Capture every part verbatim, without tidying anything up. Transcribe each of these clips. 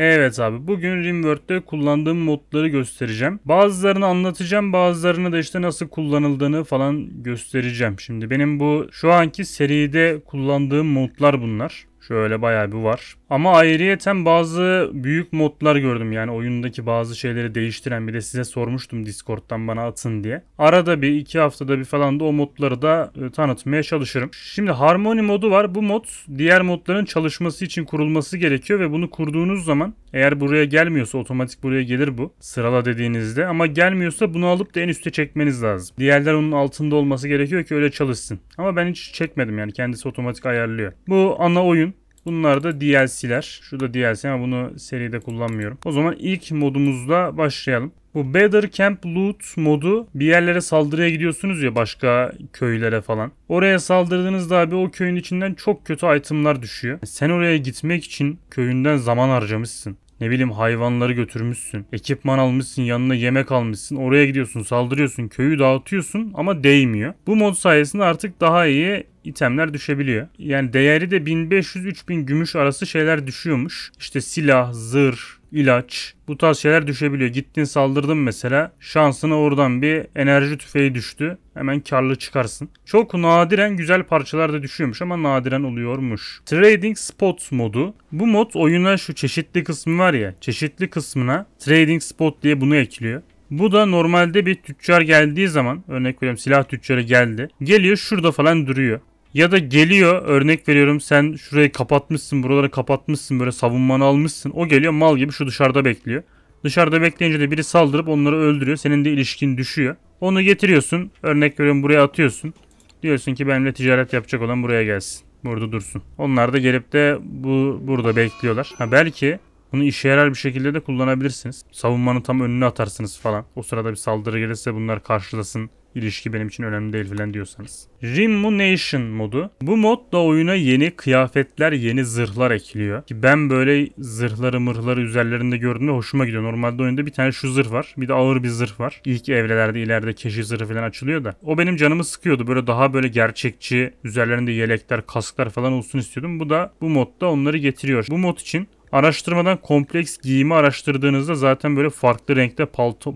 Evet abi, bugün RimWorld'de kullandığım modları göstereceğim. Bazılarını anlatacağım, bazılarını da işte nasıl kullanıldığını falan göstereceğim. Şimdi benim bu şu anki seride kullandığım modlar bunlar. Şöyle bayağı bir var. Ama ayrıyeten bazı büyük modlar gördüm. Yani oyundaki bazı şeyleri değiştiren, bir de size sormuştum Discord'dan bana atın diye. Arada bir iki haftada bir falan da o modları da tanıtmaya çalışırım. Şimdi Harmony modu var. Bu mod diğer modların çalışması için kurulması gerekiyor ve bunu kurduğunuz zaman eğer buraya gelmiyorsa otomatik buraya gelir bu. Sırala dediğinizde, ama gelmiyorsa bunu alıp da en üste çekmeniz lazım. Diğerler onun altında olması gerekiyor ki öyle çalışsın. Ama ben hiç çekmedim, yani kendisi otomatik ayarlıyor. Bu ana oyun. Bunlar da D L C'ler. Şu da D L C ama bunu seride kullanmıyorum. O zaman ilk modumuzla başlayalım. Bu Better Camp Loot modu, bir yerlere saldırıya gidiyorsunuz ya, başka köylere falan. Oraya saldırdığınızda abi o köyün içinden çok kötü itemlar düşüyor. Sen oraya gitmek için köyünden zaman harcamışsın. Ne bileyim, hayvanları götürmüşsün, ekipman almışsın, yanına yemek almışsın. Oraya gidiyorsun, saldırıyorsun, köyü dağıtıyorsun ama değmiyor. Bu mod sayesinde artık daha iyi itemler düşebiliyor. Yani değeri de bin beş yüz üç bin gümüş arası şeyler düşüyormuş. İşte silah, zırh, ilaç, bu tarz şeyler düşebiliyor. Gittin saldırdın mesela, şansına oradan bir enerji tüfeği düştü, hemen karlı çıkarsın. Çok nadiren güzel parçalar da düşüyormuş ama nadiren oluyormuş. Trading spot modu. Bu mod oyuna şu çeşitli kısmı var ya, çeşitli kısmına trading spot diye bunu ekliyor. Bu da normalde bir tüccar geldiği zaman, örnek veriyorum silah tüccarı geldi, geliyor şurada falan duruyor. Ya da geliyor, örnek veriyorum sen şurayı kapatmışsın, buraları kapatmışsın, böyle savunmanı almışsın. O geliyor mal gibi şu dışarıda bekliyor. Dışarıda bekleyince de biri saldırıp onları öldürüyor. Senin de ilişkin düşüyor. Onu getiriyorsun, örnek veriyorum buraya atıyorsun. Diyorsun ki benimle ticaret yapacak olan buraya gelsin. Burada dursun. Onlar da gelip de bu burada bekliyorlar. Ha, belki bunu işe yarar bir şekilde de kullanabilirsiniz. Savunmanın tam önüne atarsınız falan. O sırada bir saldırı gelirse bunlar karşılasın. İlişki benim için önemli değil falan diyorsanız. Rimmu-Nation modu. Bu modda oyuna yeni kıyafetler, yeni zırhlar ekliyor. Ki ben böyle zırhları mırhları üzerlerinde gördüğümde hoşuma gidiyor. Normalde oyunda bir tane şu zırh var. Bir de ağır bir zırh var. İlk evrelerde ileride keşif zırhı falan açılıyor da. O benim canımı sıkıyordu. Böyle daha böyle gerçekçi, üzerlerinde yelekler, kasklar falan olsun istiyordum. Bu da bu modda onları getiriyor. Bu mod için araştırmadan kompleks giyimi araştırdığınızda zaten böyle farklı renkte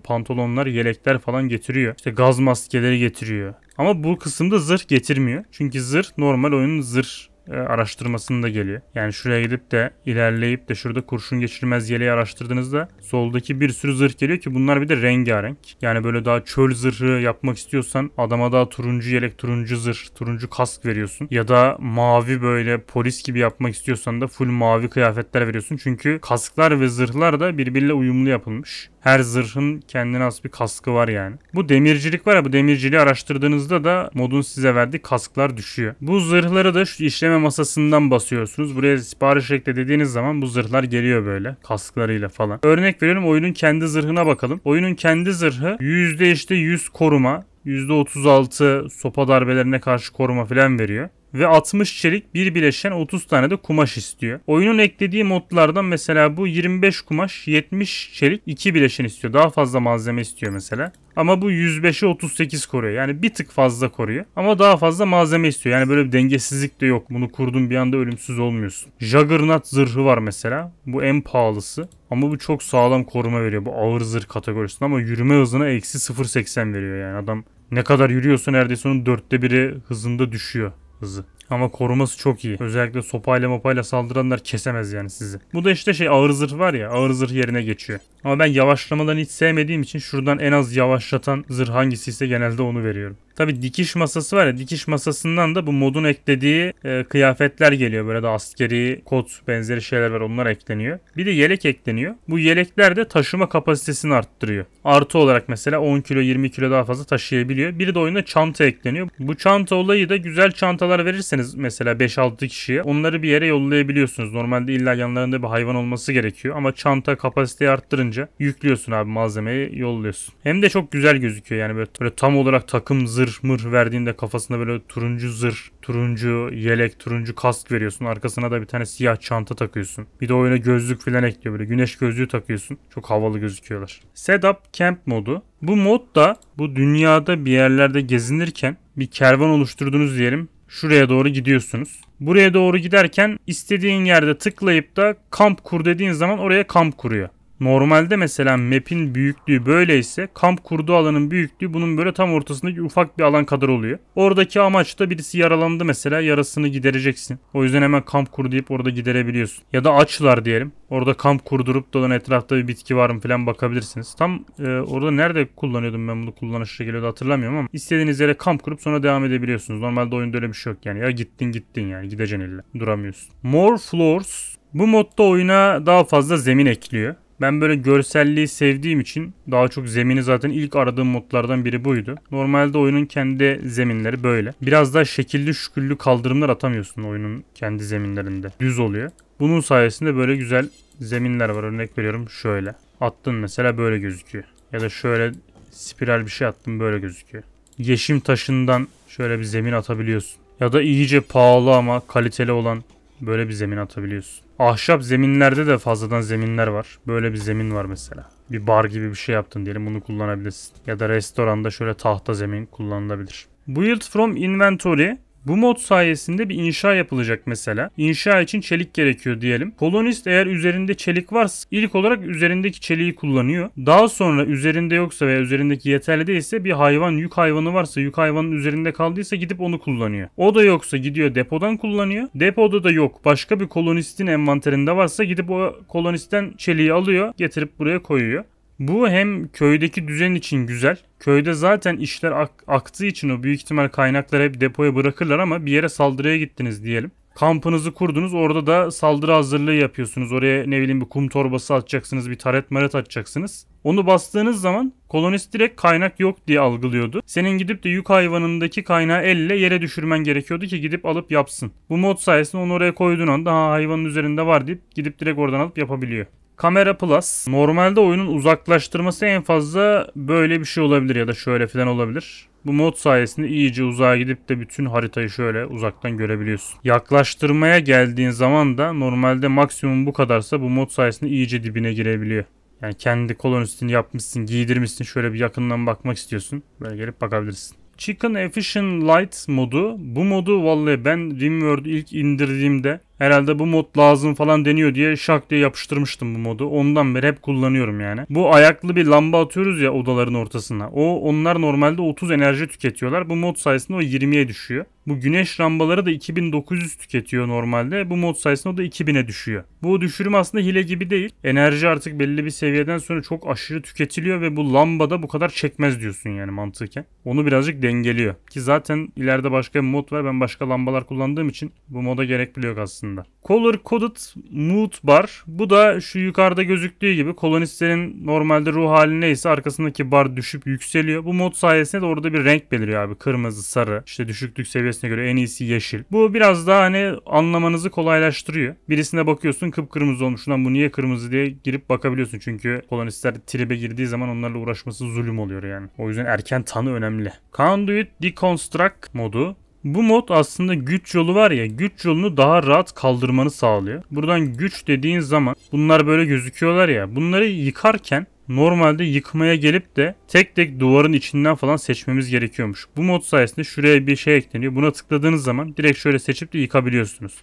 pantolonlar, yelekler falan getiriyor. İşte gaz maskeleri getiriyor. Ama bu kısımda zırh getirmiyor. Çünkü zırh normal oyunun zırh araştırmasında geliyor. Yani şuraya gidip de ilerleyip de şurada kurşun geçirmez yeleği araştırdığınızda soldaki bir sürü zırh geliyor ki bunlar bir de rengarenk. Yani böyle daha çöl zırhı yapmak istiyorsan adama daha turuncu yelek, turuncu zırh, turuncu kask veriyorsun. Ya da mavi, böyle polis gibi yapmak istiyorsan da full mavi kıyafetler veriyorsun. Çünkü kasklar ve zırhlar da birbiriyle uyumlu yapılmış. Her zırhın kendine has bir kaskı var yani. Bu demircilik var ya, bu demirciliği araştırdığınızda da modun size verdiği kasklar düşüyor. Bu zırhları da şu işleme masasından basıyorsunuz. Buraya sipariş ekle dediğiniz zaman bu zırhlar geliyor böyle kasklarıyla falan. Örnek veriyorum, oyunun kendi zırhına bakalım. Oyunun kendi zırhı yüzde işte yüz koruma, yüzde otuz altı sopa darbelerine karşı koruma falan veriyor. Ve altmış çelik bir bileşen otuz tane de kumaş istiyor. Oyunun eklediği modlardan mesela bu yirmi beş kumaş, yetmiş çelik, iki bileşen istiyor. Daha fazla malzeme istiyor mesela. Ama bu yüz beşi otuz sekiz koruyor. Yani bir tık fazla koruyor. Ama daha fazla malzeme istiyor. Yani böyle bir dengesizlik de yok. Bunu kurdun bir anda ölümsüz olmuyorsun. Juggernaut zırhı var mesela. Bu en pahalısı. Ama bu çok sağlam koruma veriyor. Bu ağır zırh kategorisinde ama yürüme hızına eksi sıfır virgül seksen veriyor. Yani adam ne kadar yürüyorsa neredeyse onun dörtte biri hızında düşüyor. Hızı. Ama koruması çok iyi. Özellikle sopayla mopayla saldıranlar kesemez yani sizi. Bu da işte şey ağır zırh var ya, ağır zırh yerine geçiyor. Ama ben yavaşlamadan hiç sevmediğim için şuradan en az yavaşlatan zırh hangisiyse genelde onu veriyorum. Tabi dikiş masası var ya, dikiş masasından da bu modun eklediği e, kıyafetler geliyor. Böyle de askeri kot benzeri şeyler var, onlar ekleniyor. Bir de yelek ekleniyor. Bu yelekler de taşıma kapasitesini arttırıyor. Artı olarak mesela on kilo yirmi kilo daha fazla taşıyabiliyor. Biri de oyuna çanta ekleniyor. Bu çanta olayı da güzel çantalar verirseniz mesela beş altı kişiye onları bir yere yollayabiliyorsunuz. Normalde illa yanlarında bir hayvan olması gerekiyor. Ama çanta kapasiteyi arttırınca yüklüyorsun abi, malzemeyi yolluyorsun. Hem de çok güzel gözüküyor yani böyle, böyle tam olarak takım zırh mır verdiğinde kafasına böyle turuncu zırh, turuncu yelek, turuncu kask veriyorsun. Arkasına da bir tane siyah çanta takıyorsun. Bir de oyuna gözlük falan ekliyor, böyle güneş gözlüğü takıyorsun. Çok havalı gözüküyorlar. Setup camp modu. Bu mod da bu dünyada bir yerlerde gezinirken bir kervan oluşturdunuz diyelim. şuraya doğru gidiyorsunuz. Buraya doğru giderken istediğin yerde tıklayıp da kamp kur dediğin zaman oraya kamp kuruyor. Normalde mesela map'in büyüklüğü böyleyse kamp kurduğu alanın büyüklüğü bunun böyle tam ortasındaki ufak bir alan kadar oluyor. Oradaki amaç da birisi yaralandı mesela, yarasını gidereceksin. O yüzden hemen kamp kur deyip orada giderebiliyorsun. Ya da açlar diyelim. Orada kamp kurdurup dolan etrafta bir bitki var mı falan bakabilirsiniz. Tam e, orada nerede kullanıyordum ben bunu, kullanışlı geliyordu hatırlamıyorum ama istediğiniz yere kamp kurup sonra devam edebiliyorsunuz. Normalde oyunda öyle bir şey yok yani. Ya gittin gittin yani, gideceksin illa, duramıyorsun. More Floors bu modda oyuna daha fazla zemin ekliyor. Ben böyle görselliği sevdiğim için daha çok zemini zaten ilk aradığım modlardan biri buydu. Normalde oyunun kendi zeminleri böyle. Biraz daha şekilli şüküllü kaldırımlar atamıyorsun oyunun kendi zeminlerinde. Düz oluyor. Bunun sayesinde böyle güzel zeminler var. Örnek veriyorum şöyle. Attın mesela böyle gözüküyor. Ya da şöyle spiral bir şey attın böyle gözüküyor. Yeşim taşından şöyle bir zemin atabiliyorsun. Ya da iyice pahalı ama kaliteli olan böyle bir zemin atabiliyorsun. Ahşap zeminlerde de fazladan zeminler var. Böyle bir zemin var mesela. Bir bar gibi bir şey yaptın diyelim, bunu kullanabilirsin. Ya da restoranda şöyle tahta zemin kullanılabilir. Build from inventory. Bu mod sayesinde bir inşa yapılacak mesela. İnşa için çelik gerekiyor diyelim. Kolonist eğer üzerinde çelik varsa ilk olarak üzerindeki çeliği kullanıyor. Daha sonra üzerinde yoksa veya üzerindeki yeterli değilse, bir hayvan, yük hayvanı varsa, yük hayvanın üzerinde kaldıysa gidip onu kullanıyor. O da yoksa gidiyor depodan kullanıyor. Depoda da yok, başka bir kolonistin envanterinde varsa gidip o kolonistten çeliği alıyor, getirip buraya koyuyor. Bu hem köydeki düzen için güzel. Köyde zaten işler ak aktığı için o büyük ihtimal kaynakları hep depoya bırakırlar ama bir yere saldırıya gittiniz diyelim. Kampınızı kurdunuz, orada da saldırı hazırlığı yapıyorsunuz. Oraya ne bileyim bir kum torbası atacaksınız, bir taret maret atacaksınız. Onu bastığınız zaman kolonist direkt kaynak yok diye algılıyordu. Senin gidip de yük hayvanındaki kaynağı elle yere düşürmen gerekiyordu ki gidip alıp yapsın. Bu mod sayesinde onu oraya koyduğun anda ha, hayvanın üzerinde var deyip gidip direkt oradan alıp yapabiliyor. Camera Plus. Normalde oyunun uzaklaştırması en fazla böyle bir şey olabilir ya da şöyle falan olabilir. Bu mod sayesinde iyice uzağa gidip de bütün haritayı şöyle uzaktan görebiliyorsun. Yaklaştırmaya geldiğin zaman da normalde maksimum bu kadarsa bu mod sayesinde iyice dibine girebiliyor. Yani kendi kolonistini yapmışsın, giydirmişsin, şöyle bir yakından bakmak istiyorsun. Böyle gelip bakabilirsin. Chickens Efficient Light modu. Bu modu vallahi ben RimWorld'u ilk indirdiğimde herhalde bu mod lazım falan deniyor diye şak diye yapıştırmıştım bu modu. Ondan beri hep kullanıyorum yani. Bu ayaklı bir lamba atıyoruz ya odaların ortasına. O onlar normalde otuz enerji tüketiyorlar. Bu mod sayesinde o yirmiye düşüyor. Bu güneş lambaları da iki bin dokuz yüz tüketiyor normalde. Bu mod sayesinde o da iki bine düşüyor. Bu düşürüm aslında hile gibi değil. Enerji artık belli bir seviyeden sonra çok aşırı tüketiliyor ve bu lamba da bu kadar çekmez diyorsun yani mantıken. Onu birazcık dengeliyor. Ki zaten ileride başka bir mod var. Ben başka lambalar kullandığım için bu moda gerek bile yok aslında. Color coded mood bar. Bu da şu yukarıda gözüktüğü gibi kolonistlerin normalde ruh hali neyse arkasındaki bar düşüp yükseliyor. Bu mod sayesinde de orada bir renk beliriyor abi. Kırmızı, sarı. İşte düşüklük seviyesine göre en iyisi yeşil. Bu biraz daha hani anlamanızı kolaylaştırıyor. Birisine bakıyorsun kıpkırmızı olmuş. Lan bu niye kırmızı diye girip bakabiliyorsun. Çünkü kolonistler tribe girdiği zaman onlarla uğraşması zulüm oluyor yani. O yüzden erken tanı önemli. Conduit Deconstruct modu. Bu mod aslında güç yolu var ya, güç yolunu daha rahat kaldırmanı sağlıyor. Buradan güç dediğin zaman bunlar böyle gözüküyorlar ya, bunları yıkarken normalde yıkmaya gelip de tek tek duvarın içinden falan seçmemiz gerekiyormuş. Bu mod sayesinde şuraya bir şey ekleniyor. Buna tıkladığınız zaman direkt şöyle seçip de yıkabiliyorsunuz.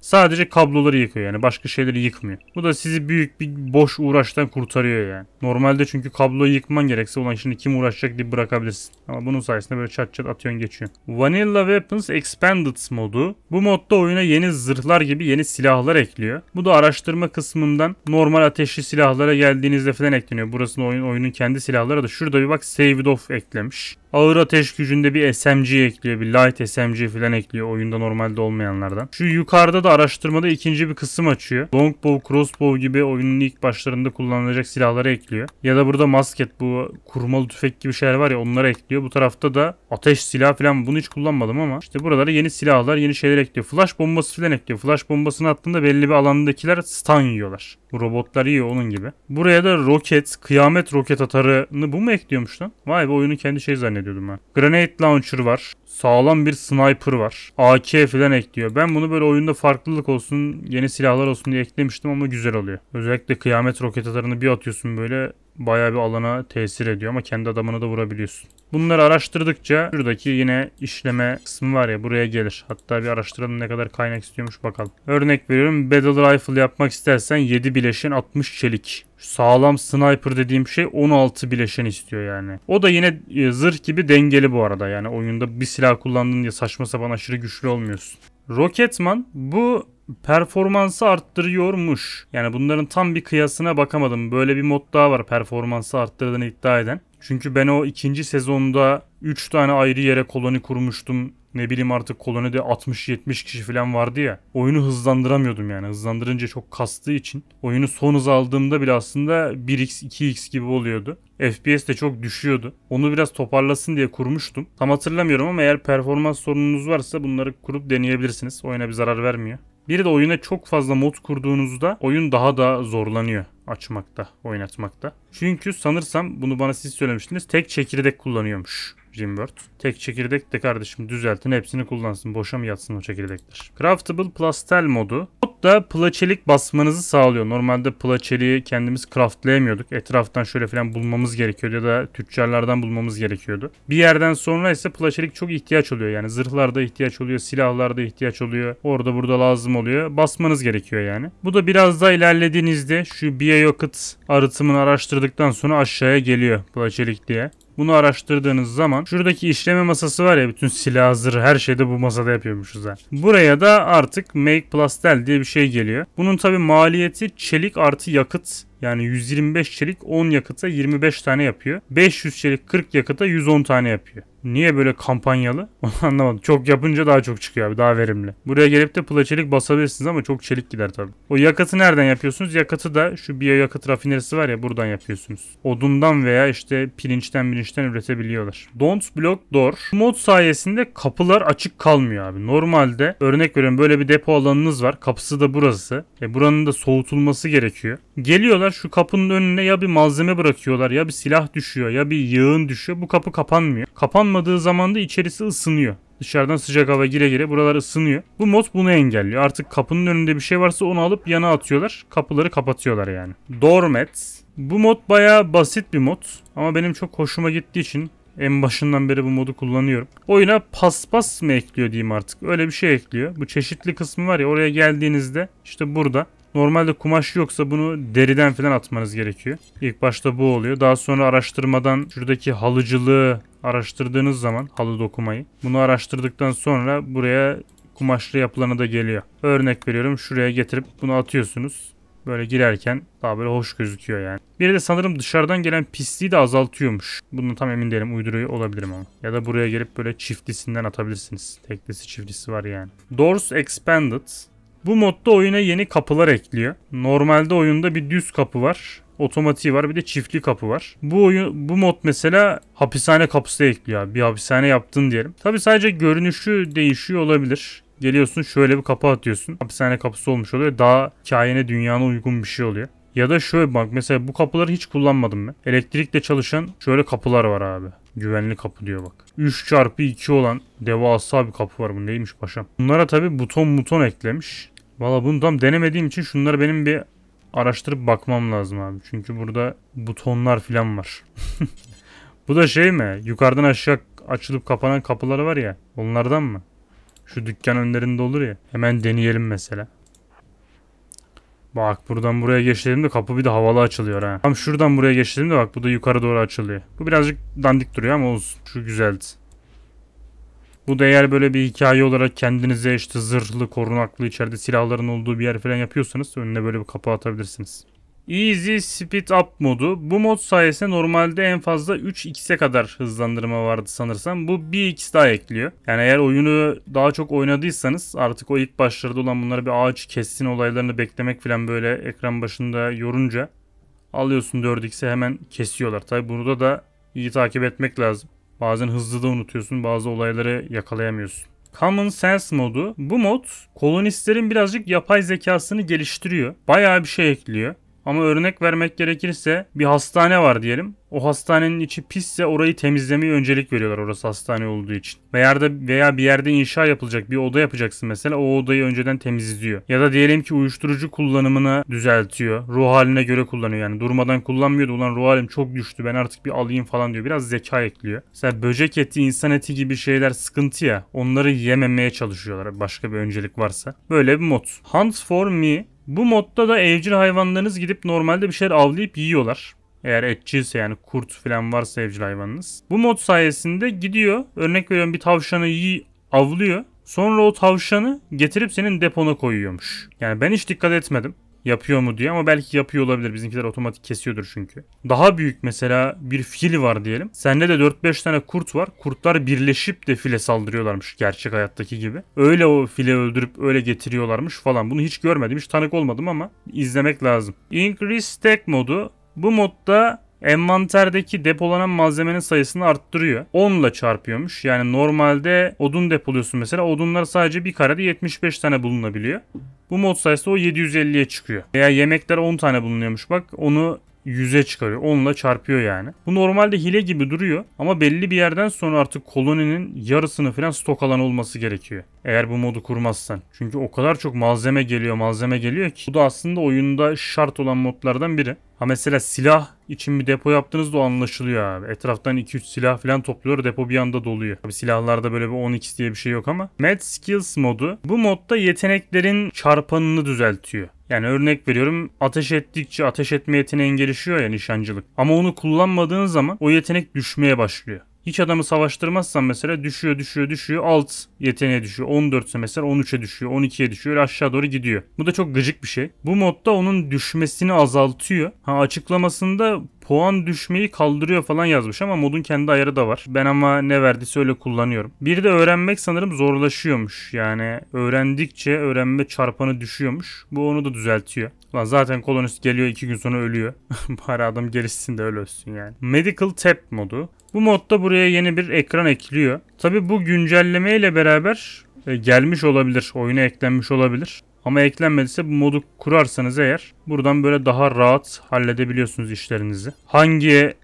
Sadece kabloları yıkıyor yani, başka şeyleri yıkmıyor. Bu da sizi büyük bir boş uğraştan kurtarıyor yani. Normalde çünkü kabloyu yıkman gerekse ulan şimdi kim uğraşacak diye bırakabilirsin. Ama bunun sayesinde böyle çat çat atıyorsun geçiyorsun. Vanilla Weapons Expanded modu. Bu modda oyuna yeni zırhlar gibi yeni silahlar ekliyor. Bu da araştırma kısmından normal ateşli silahlara geldiğinizde falan ekleniyor. Burası oyun, oyunun kendi silahları da. Şurada bir bak, Saved Off eklemiş. Ağır ateş gücünde bir S M G ekliyor. Bir light S M G falan ekliyor. Oyunda normalde olmayanlardan. Şu yukarıda da araştırmada ikinci bir kısım açıyor. Longbow, crossbow gibi oyunun ilk başlarında kullanılacak silahları ekliyor. Ya da burada musket, bu kurmalı tüfek gibi şeyler var ya, onları ekliyor. Bu tarafta da ateş silah falan, bunu hiç kullanmadım ama işte buralara yeni silahlar, yeni şeyler ekliyor. Flash bombası falan ekliyor. Flash bombasını attığında belli bir alandakiler stun yiyorlar. Bu robotlar yiyor onun gibi. Buraya da roket, kıyamet roket atarını bu mu ekliyormuş lan? Vay be, oyunu kendi şey zannediyor. Ediyordum ben. Grenade launcher var. Sağlam bir sniper var. A K falan ekliyor. Ben bunu böyle oyunda farklılık olsun, yeni silahlar olsun diye eklemiştim ama güzel oluyor. Özellikle kıyamet roket atarını bir atıyorsun böyle, bayağı bir alana tesir ediyor ama kendi adamını da vurabiliyorsun. Bunları araştırdıkça şuradaki yine işleme kısmı var ya, buraya gelir. Hatta bir araştıralım ne kadar kaynak istiyormuş bakalım. Örnek veriyorum, Battle Rifle yapmak istersen yedi bileşen altmış çelik. Sağlam sniper dediğim şey on altı bileşen istiyor yani. O da yine zırh gibi dengeli bu arada, yani oyunda bir silah kullandın diye saçma sapan aşırı güçlü olmuyorsun. Rocketman bu performansı arttırıyormuş. Yani bunların tam bir kıyasına bakamadım. Böyle bir mod daha var performansı arttırdığını iddia eden. Çünkü ben o ikinci sezonda üç tane ayrı yere koloni kurmuştum. Ne bileyim artık kolonide altmış yetmiş kişi falan vardı ya. Oyunu hızlandıramıyordum yani. Hızlandırınca çok kastığı için. Oyunu son hız aldığımda bile aslında bir x iki x gibi oluyordu. F P S de çok düşüyordu. Onu biraz toparlasın diye kurmuştum. Tam hatırlamıyorum ama eğer performans sorununuz varsa bunları kurup deneyebilirsiniz. Oyuna bir zarar vermiyor. Bir de oyuna çok fazla mod kurduğunuzda oyun daha da zorlanıyor açmakta, oynatmakta. Çünkü sanırsam bunu bana siz söylemiştiniz, tek çekirdek kullanıyormuş RimWorld. Tek çekirdek de kardeşim düzeltin, hepsini kullansın, boşa mı yatsın o çekirdekler. Craftable Plastel modu. Mod da plaçelik basmanızı sağlıyor. Normalde plaçeliği kendimiz craftlayamıyorduk. Etraftan şöyle falan bulmamız gerekiyordu ya da tüccarlardan bulmamız gerekiyordu. Bir yerden sonra ise plaçelik çok ihtiyaç oluyor. Yani zırhlarda ihtiyaç oluyor, silahlarda ihtiyaç oluyor. Orada burada lazım oluyor. Basmanız gerekiyor yani. Bu da biraz daha ilerlediğinizde şu biyoyakıt arıtımını araştırdıktan sonra aşağıya geliyor plaçelik diye. Bunu araştırdığınız zaman şuradaki işleme masası var ya, bütün silah, zırh, her şeyde bu masada yapıyormuşuz ha. Buraya da artık Make Plastel diye bir şey geliyor. Bunun tabi maliyeti çelik artı yakıt. Yani yüz yirmi beş çelik on yakıta yirmi beş tane yapıyor. beş yüz çelik kırk yakıta yüz on tane yapıyor. Niye böyle kampanyalı? Onu anlamadım. Çok yapınca daha çok çıkıyor abi. Daha verimli. Buraya gelip de plaçelik basabilirsiniz ama çok çelik gider tabii. O yakıtı nereden yapıyorsunuz? Yakıtı da şu biyoyakıt rafinerisi var ya, buradan yapıyorsunuz. Odundan veya işte pirinçten pirinçten üretebiliyorlar. Don't block door. Bu mod sayesinde kapılar açık kalmıyor abi. Normalde örnek veriyorum, böyle bir depo alanınız var. Kapısı da burası. E buranın da soğutulması gerekiyor. Geliyorlar, şu kapının önüne ya bir malzeme bırakıyorlar, ya bir silah düşüyor, ya bir yığın düşüyor. Bu kapı kapanmıyor. Kapanmadığı zaman da içerisi ısınıyor. Dışarıdan sıcak hava gire gire buralar ısınıyor. Bu mod bunu engelliyor. Artık kapının önünde bir şey varsa onu alıp yana atıyorlar. Kapıları kapatıyorlar yani. Dormets. Bu mod bayağı basit bir mod. Ama benim çok hoşuma gittiği için en başından beri bu modu kullanıyorum. Oyuna paspas mı ekliyor diyeyim artık. Öyle bir şey ekliyor. Bu çeşitli kısmı var ya, oraya geldiğinizde işte burada. Normalde kumaş yoksa bunu deriden falan atmanız gerekiyor. İlk başta bu oluyor. Daha sonra araştırmadan şuradaki halıcılığı araştırdığınız zaman, halı dokumayı. Bunu araştırdıktan sonra buraya kumaşlı yapılanı da geliyor. Örnek veriyorum, şuraya getirip bunu atıyorsunuz. Böyle girerken daha böyle hoş gözüküyor yani. Bir de sanırım dışarıdan gelen pisliği de azaltıyormuş. Bundan tam emin değilim, uyduruyor olabilirim ama. Ya da buraya gelip böyle çiftlisinden atabilirsiniz. Teklisi çiftlisi var yani. Doors expanded. Bu modda oyuna yeni kapılar ekliyor. Normalde oyunda bir düz kapı var, otomatiği var, bir de çiftli kapı var. Bu oyun, bu mod mesela hapishane kapısı ekliyor abi. Bir hapishane yaptın diyelim. Tabi sadece görünüşü değişiyor olabilir. Geliyorsun şöyle bir kapı atıyorsun. Hapishane kapısı olmuş oluyor. Daha hikayene, dünyana uygun bir şey oluyor. Ya da şöyle bak mesela, bu kapıları hiç kullanmadım ben. Elektrikle çalışan şöyle kapılar var abi. Güvenli kapı diyor bak. üç çarpı iki olan devasa bir kapı var. Bu neymiş paşam? Bunlara tabi buton buton eklemiş. Valla bunu tam denemediğim için şunları benim bir araştırıp bakmam lazım abi. Çünkü burada butonlar falan var. Bu da şey mi? Yukarıdan aşağı açılıp kapanan kapıları var ya. Onlardan mı? Şu dükkan önlerinde olur ya. Hemen deneyelim mesela. Bak buradan buraya geçtiğimde kapı bir de havalı açılıyor ha. Tam şuradan buraya geçtiğimde bak bu da yukarı doğru açılıyor. Bu birazcık dandik duruyor ama olsun. Şu güzeldi. Bu da eğer böyle bir hikaye olarak kendinize işte zırhlı, korunaklı, içeride silahların olduğu bir yer falan yapıyorsanız önüne böyle bir kapı atabilirsiniz. Easy Speed Up modu. Bu mod sayesinde normalde en fazla üç x'e kadar hızlandırma vardı sanırsam. Bu bir x daha ekliyor. Yani eğer oyunu daha çok oynadıysanız artık o ilk başlarda olan bunları bir ağaç kessin olaylarını beklemek falan böyle ekran başında yorunca alıyorsun dört x'e hemen kesiyorlar. Tabi burada da iyi takip etmek lazım. Bazen hızlı da unutuyorsun, bazı olayları yakalayamıyorsun. Common Sense modu. Bu mod kolonistlerin birazcık yapay zekasını geliştiriyor. Bayağı bir şey ekliyor. Ama örnek vermek gerekirse bir hastane var diyelim. O hastanenin içi pisse orayı temizlemeye öncelik veriyorlar, orası hastane olduğu için. Veya da veya bir yerde inşa yapılacak bir oda yapacaksın mesela, o odayı önceden temizliyor. Ya da diyelim ki uyuşturucu kullanımını düzeltiyor. Ruh haline göre kullanıyor yani. Durmadan kullanmıyordu. Ulan ruh halim çok düştü, ben artık bir alayım falan diyor. Biraz zeka ekliyor. Mesela böcek eti, insan eti gibi şeyler sıkıntı ya. Onları yememeye çalışıyorlar başka bir öncelik varsa. Böyle bir mod. Hunt for me. Bu modda da evcil hayvanlarınız gidip normalde bir şeyler avlayıp yiyorlar. Eğer etçiyse yani, kurt falan varsa evcil hayvanınız. Bu mod sayesinde gidiyor, örnek veriyorum bir tavşanı yiy avlıyor. Sonra o tavşanı getirip senin depona koyuyormuş. Yani ben hiç dikkat etmedim yapıyor mu diye, ama belki yapıyor olabilir. Bizimkiler otomatik kesiyordur çünkü. Daha büyük mesela bir fil var diyelim. Sende de dört beş tane kurt var. Kurtlar birleşip de file saldırıyorlarmış gerçek hayattaki gibi. Öyle o file öldürüp öyle getiriyorlarmış falan. Bunu hiç görmedim, hiç tanık olmadım ama izlemek lazım. Increase stack modu. Bu modda envanterdeki depolanan malzemenin sayısını arttırıyor. on ile çarpıyormuş. Yani normalde odun depoluyorsun mesela. Odunlar sadece bir karede yetmiş beş tane bulunabiliyor. Bu mod sayesinde o yedi yüz elliye çıkıyor. Veya yemekler on tane bulunuyormuş bak. Onu yüze çıkarıyor. on ile çarpıyor yani. Bu normalde hile gibi duruyor. Ama belli bir yerden sonra artık koloninin yarısını falan stok alanı olması gerekiyor. Eğer bu modu kurmazsan. Çünkü o kadar çok malzeme geliyor malzeme geliyor ki. Bu da aslında oyunda şart olan modlardan biri. Ha mesela silah için bir depo yaptığınızda o anlaşılıyor abi. Etraftan iki üç silah falan topluyor. Depo bir anda doluyor. Tabii silahlarda böyle bir on x diye bir şey yok ama. Mad Skills modu. Bu modda yeteneklerin çarpanını düzeltiyor. Yani örnek veriyorum, ateş ettikçe ateş etme yeteneğin gelişiyor ya, nişancılık. Ama onu kullanmadığın zaman o yetenek düşmeye başlıyor. Hiç adamı savaştırmazsan mesela düşüyor düşüyor düşüyor. Alt yeteneğe düşüyor. on dörtse mesela on üçe düşüyor. on ikiye düşüyor. Aşağı doğru gidiyor. Bu da çok gıcık bir şey. Bu modda onun düşmesini azaltıyor. Ha, açıklamasında puan düşmeyi kaldırıyor falan yazmış ama modun kendi ayarı da var. Ben ama ne verdiyse öyle kullanıyorum. Bir de öğrenmek sanırım zorlaşıyormuş. Yani öğrendikçe öğrenme çarpanı düşüyormuş. Bu onu da düzeltiyor. Lan zaten kolonist geliyor iki gün sonra ölüyor. Bari adam gelişsin de öyle ölsün yani. Medical Tab modu. Bu modda buraya yeni bir ekran ekliyor. Tabi bu güncelleme ile beraber gelmiş olabilir. Oyuna eklenmiş olabilir. Ama eklenmediyse bu modu kurarsanız eğer buradan böyle daha rahat halledebiliyorsunuz işlerinizi. Hangi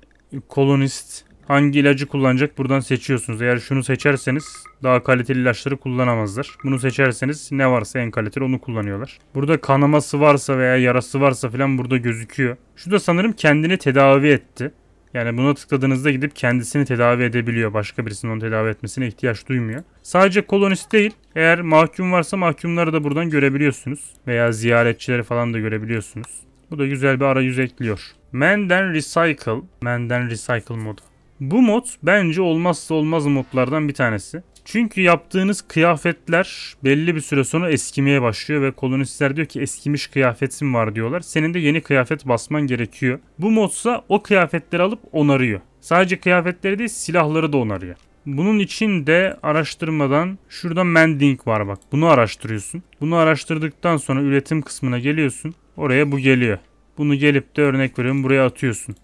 kolonist hangi ilacı kullanacak buradan seçiyorsunuz. Eğer şunu seçerseniz daha kaliteli ilaçları kullanamazlar. Bunu seçerseniz ne varsa en kaliteli onu kullanıyorlar. Burada kanaması varsa veya yarası varsa falan burada gözüküyor. Şu da sanırım kendini tedavi etti. Yani buna tıkladığınızda gidip kendisini tedavi edebiliyor. Başka birisinin onu tedavi etmesine ihtiyaç duymuyor. Sadece kolonist değil. Eğer mahkum varsa mahkumları da buradan görebiliyorsunuz. Veya ziyaretçileri falan da görebiliyorsunuz. Bu da güzel bir arayüz ekliyor. Mend And Recycle. Mend And Recycle modu. Bu mod bence olmazsa olmaz modlardan bir tanesi. Çünkü yaptığınız kıyafetler belli bir süre sonra eskimeye başlıyor ve kolonistler diyor ki eskimiş kıyafetim var diyorlar. Senin de yeni kıyafet basman gerekiyor. Bu modsa o kıyafetleri alıp onarıyor. Sadece kıyafetleri değil silahları da onarıyor. Bunun için de araştırmadan şurada mending var bak. Bunu araştırıyorsun. Bunu araştırdıktan sonra üretim kısmına geliyorsun. Oraya bu geliyor. Bunu gelip de örnek veriyorum buraya atıyorsun.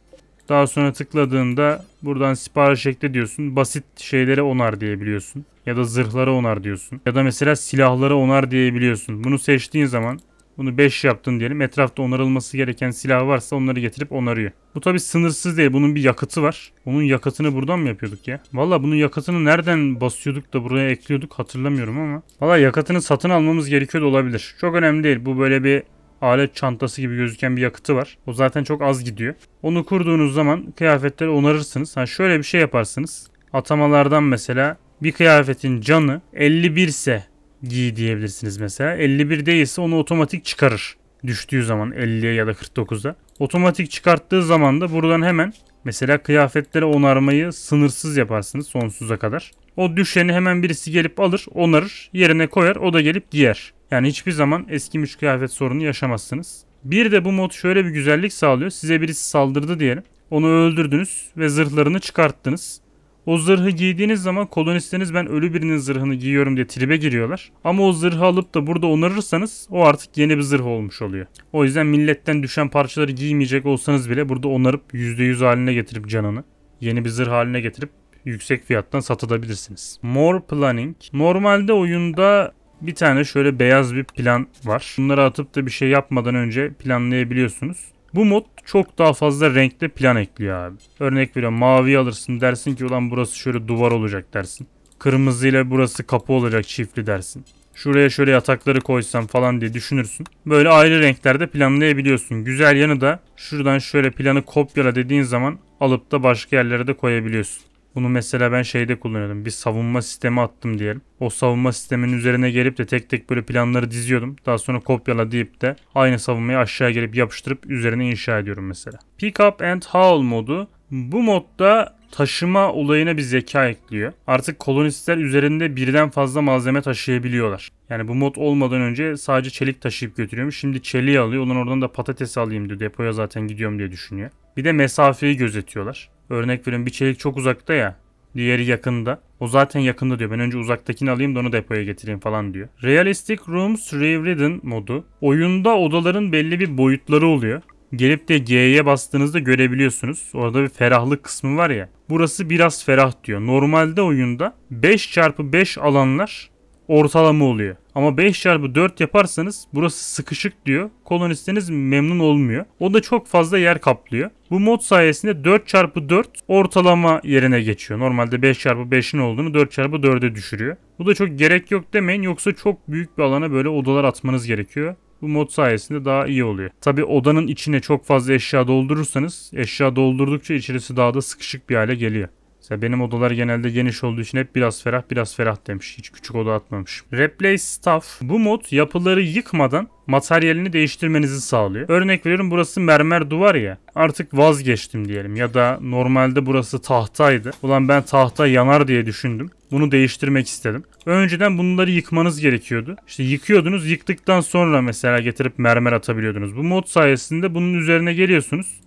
Daha sonra tıkladığında buradan sipariş ekle diyorsun. Basit şeylere onar diyebiliyorsun. Ya da zırhlara onar diyorsun. Ya da mesela silahlara onar diyebiliyorsun. Bunu seçtiğin zaman bunu beş yaptın diyelim. Etrafta onarılması gereken silah varsa onları getirip onarıyor. Bu tabi sınırsız değil. Bunun bir yakıtı var. Onun yakıtını buradan mı yapıyorduk ya? Valla bunun yakıtını nereden basıyorduk da buraya ekliyorduk hatırlamıyorum ama. Valla yakıtını satın almamız gerekiyor da olabilir. Çok önemli değil. Bu böyle bir alet çantası gibi gözüken bir yakıtı var. O zaten çok az gidiyor. Onu kurduğunuz zaman kıyafetleri onarırsınız. Ha şöyle bir şey yaparsınız. Atamalardan mesela bir kıyafetin canı elli bir ise giy diyebilirsiniz mesela. elli bir değilse onu otomatik çıkarır. Düştüğü zaman elliye ya da kırk dokuza. Otomatik çıkarttığı zaman da buradan hemen mesela kıyafetlere onarmayı sınırsız yaparsınız sonsuza kadar. O düşeni hemen birisi gelip alır, onarır, yerine koyar, o da gelip giyer. Yani hiçbir zaman eskimiş kıyafet sorunu yaşamazsınız. Bir de bu mod şöyle bir güzellik sağlıyor. Size birisi saldırdı diyelim. Onu öldürdünüz ve zırhlarını çıkarttınız. O zırhı giydiğiniz zaman kolonistleriniz ben ölü birinin zırhını giyiyorum diye tribe giriyorlar. Ama o zırhı alıp da burada onarırsanız o artık yeni bir zırh olmuş oluyor. O yüzden milletten düşen parçaları giymeyecek olsanız bile burada onarıp yüzde yüz haline getirip canını yeni bir zırh haline getirip yüksek fiyattan satabilirsiniz. More planning. Normalde oyunda bir tane şöyle beyaz bir plan var. Bunları atıp da bir şey yapmadan önce planlayabiliyorsunuz. Bu mod çok daha fazla renkli plan ekliyor abi. Örnek veriyorum, mavi alırsın, dersin ki ulan burası şöyle duvar olacak dersin. Kırmızıyla burası kapı olacak çiftli dersin. Şuraya şöyle yatakları koysam falan diye düşünürsün. Böyle ayrı renklerde planlayabiliyorsun. Güzel yanı da şuradan şöyle planı kopyala dediğin zaman alıp da başka yerlere de koyabiliyorsun. Bunu mesela ben şeyde kullanıyordum. Bir savunma sistemi attım diyelim. O savunma sisteminin üzerine gelip de tek tek böyle planları diziyordum. Daha sonra kopyala deyip de aynı savunmayı aşağıya gelip yapıştırıp üzerine inşa ediyorum mesela. Pick Up And Haul modu. Bu modda taşıma olayına bir zeka ekliyor. Artık kolonistler üzerinde birden fazla malzeme taşıyabiliyorlar. Yani bu mod olmadan önce sadece çelik taşıyıp götürüyormuş. Şimdi çeliği alıyor. Ondan oradan da patates alayım diyor. Depoya zaten gidiyorum diye düşünüyor. Bir de mesafeyi gözetiyorlar. Örnek veriyorum, bir çelik çok uzakta ya, diğeri yakında. O zaten yakında diyor. Ben önce uzaktakini alayım da onu depoya getireyim falan diyor. Realistic Rooms Rewritten modu. Oyunda odaların belli bir boyutları oluyor. Gelip de G'ye bastığınızda görebiliyorsunuz. Orada bir ferahlık kısmı var ya. Burası biraz ferah diyor. Normalde oyunda beş çarpı beş alanlar ortalama oluyor. Ama beş çarpı dört yaparsanız burası sıkışık diyor. Kolonistiniz memnun olmuyor. O da çok fazla yer kaplıyor. Bu mod sayesinde dört çarpı dört ortalama yerine geçiyor. Normalde beş çarpı beşin olduğunu dört çarpı dörde düşürüyor. Bu da çok gerek yok demeyin. Yoksa çok büyük bir alana böyle odalar atmanız gerekiyor. Bu mod sayesinde daha iyi oluyor. Tabi odanın içine çok fazla eşya doldurursanız, eşya doldurdukça içerisi daha da sıkışık bir hale geliyor. Mesela benim odalar genelde geniş olduğu için hep biraz ferah biraz ferah demiş. Hiç küçük oda atmamış. Replace stuff. Bu mod yapıları yıkmadan materyalini değiştirmenizi sağlıyor. Örnek veriyorum, burası mermer duvar ya. Artık vazgeçtim diyelim. Ya da normalde burası tahtaydı. Ulan ben tahta yanar diye düşündüm. Bunu değiştirmek istedim. Önceden bunları yıkmanız gerekiyordu. İşte yıkıyordunuz. Yıktıktan sonra mesela getirip mermer atabiliyordunuz. Bu mod sayesinde bunun üzerine geliyorsunuz.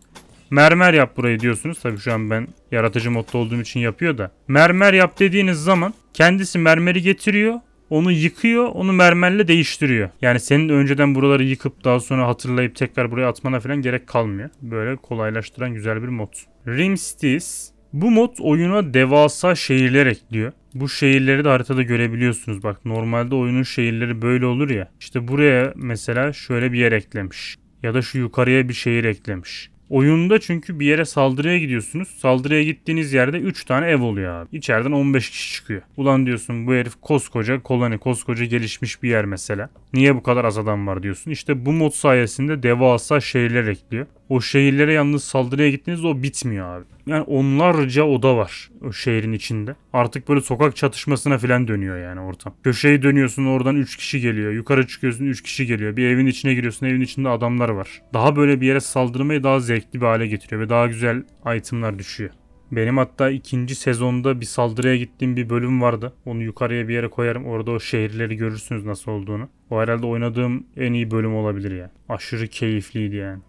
Mermer yap burayı diyorsunuz. Tabii şu an ben yaratıcı modda olduğum için yapıyor da. Mermer yap dediğiniz zaman kendisi mermeri getiriyor. Onu yıkıyor. Onu mermerle değiştiriyor. Yani senin önceden buraları yıkıp daha sonra hatırlayıp tekrar buraya atmana falan gerek kalmıyor. Böyle kolaylaştıran güzel bir mod. Rim Cities. Bu mod oyuna devasa şehirler ekliyor. Bu şehirleri de haritada görebiliyorsunuz. Bak normalde oyunun şehirleri böyle olur ya. İşte buraya mesela şöyle bir yer eklemiş. Ya da şu yukarıya bir şehir eklemiş. Oyunda çünkü bir yere saldırıya gidiyorsunuz. Saldırıya gittiğiniz yerde üç tane ev oluyor abi. İçeriden on beş kişi çıkıyor. Ulan diyorsun bu herif koskoca koloni, koskoca gelişmiş bir yer mesela. Niye bu kadar az adam var diyorsun. İşte bu mod sayesinde devasa şehirler ekliyor. O şehirlere yalnız saldırıya gittiğinizde o bitmiyor abi. Yani onlarca oda var o şehrin içinde. Artık böyle sokak çatışmasına falan dönüyor yani ortam. Köşeyi dönüyorsun, oradan üç kişi geliyor. Yukarı çıkıyorsun, üç kişi geliyor. Bir evin içine giriyorsun, evin içinde adamlar var. Daha böyle bir yere saldırmayı daha zevkli bir hale getiriyor ve daha güzel itemlar düşüyor. Benim hatta ikinci sezonda bir saldırıya gittiğim bir bölüm vardı. Onu yukarıya bir yere koyarım. Orada o şehirleri görürsünüz nasıl olduğunu. O herhalde oynadığım en iyi bölüm olabilir yani. Aşırı keyifliydi yani.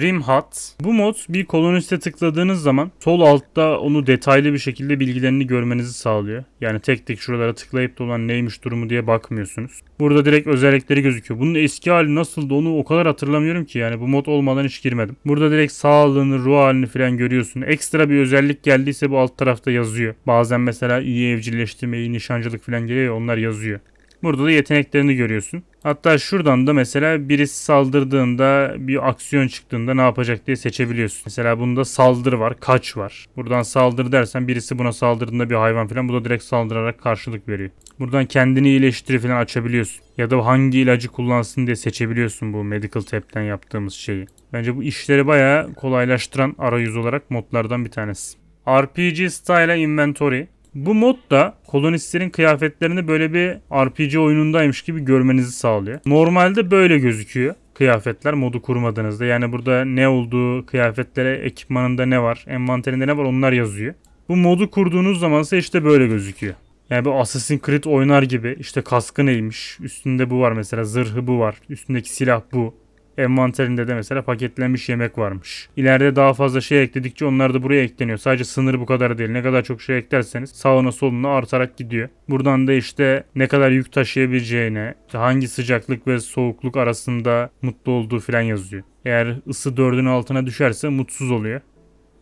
Rim Hut. Bu mod bir koloniste tıkladığınız zaman sol altta onu detaylı bir şekilde bilgilerini görmenizi sağlıyor. Yani tek tek şuralara tıklayıp da olan neymiş durumu diye bakmıyorsunuz. Burada direkt özellikleri gözüküyor. Bunun eski hali nasıldı onu o kadar hatırlamıyorum ki yani bu mod olmadan hiç girmedim. Burada direkt sağlığını, ruh halini falan görüyorsun. Ekstra bir özellik geldiyse bu alt tarafta yazıyor. Bazen mesela iyi evcilleştirme, iyi nişancılık falan geliyor ya, onlar yazıyor. Burada da yeteneklerini görüyorsun. Hatta şuradan da mesela birisi saldırdığında bir aksiyon çıktığında ne yapacak diye seçebiliyorsun. Mesela bunda saldırı var, kaç var. Buradan saldır dersen birisi buna saldırdığında bir hayvan falan, bu da direkt saldırarak karşılık veriyor. Buradan kendini iyileştir falan açabiliyorsun. Ya da hangi ilacı kullansın diye seçebiliyorsun bu Medical Tab'ten yaptığımız şeyi. Bence bu işleri bayağı kolaylaştıran arayüz olarak modlardan bir tanesi. R P G Style Inventory. Bu mod da kolonistlerin kıyafetlerini böyle bir R P G oyunundaymış gibi görmenizi sağlıyor. Normalde böyle gözüküyor kıyafetler modu kurmadığınızda. Yani burada ne olduğu, kıyafetlere, ekipmanında ne var, envanterinde ne var onlar yazıyor. Bu modu kurduğunuz zaman ise işte böyle gözüküyor. Yani bu Assassin's Creed oynar gibi işte kaskı neymiş, üstünde bu var mesela, zırhı bu var, üstündeki silah bu. Envanterinde de mesela paketlenmiş yemek varmış. İleride daha fazla şey ekledikçe onlar da buraya ekleniyor. Sadece sınır bu kadar değil. Ne kadar çok şey eklerseniz sağına soluna artarak gidiyor. Buradan da işte ne kadar yük taşıyabileceğine, hangi sıcaklık ve soğukluk arasında mutlu olduğu falan yazıyor. Eğer ısı dördün altına düşerse mutsuz oluyor.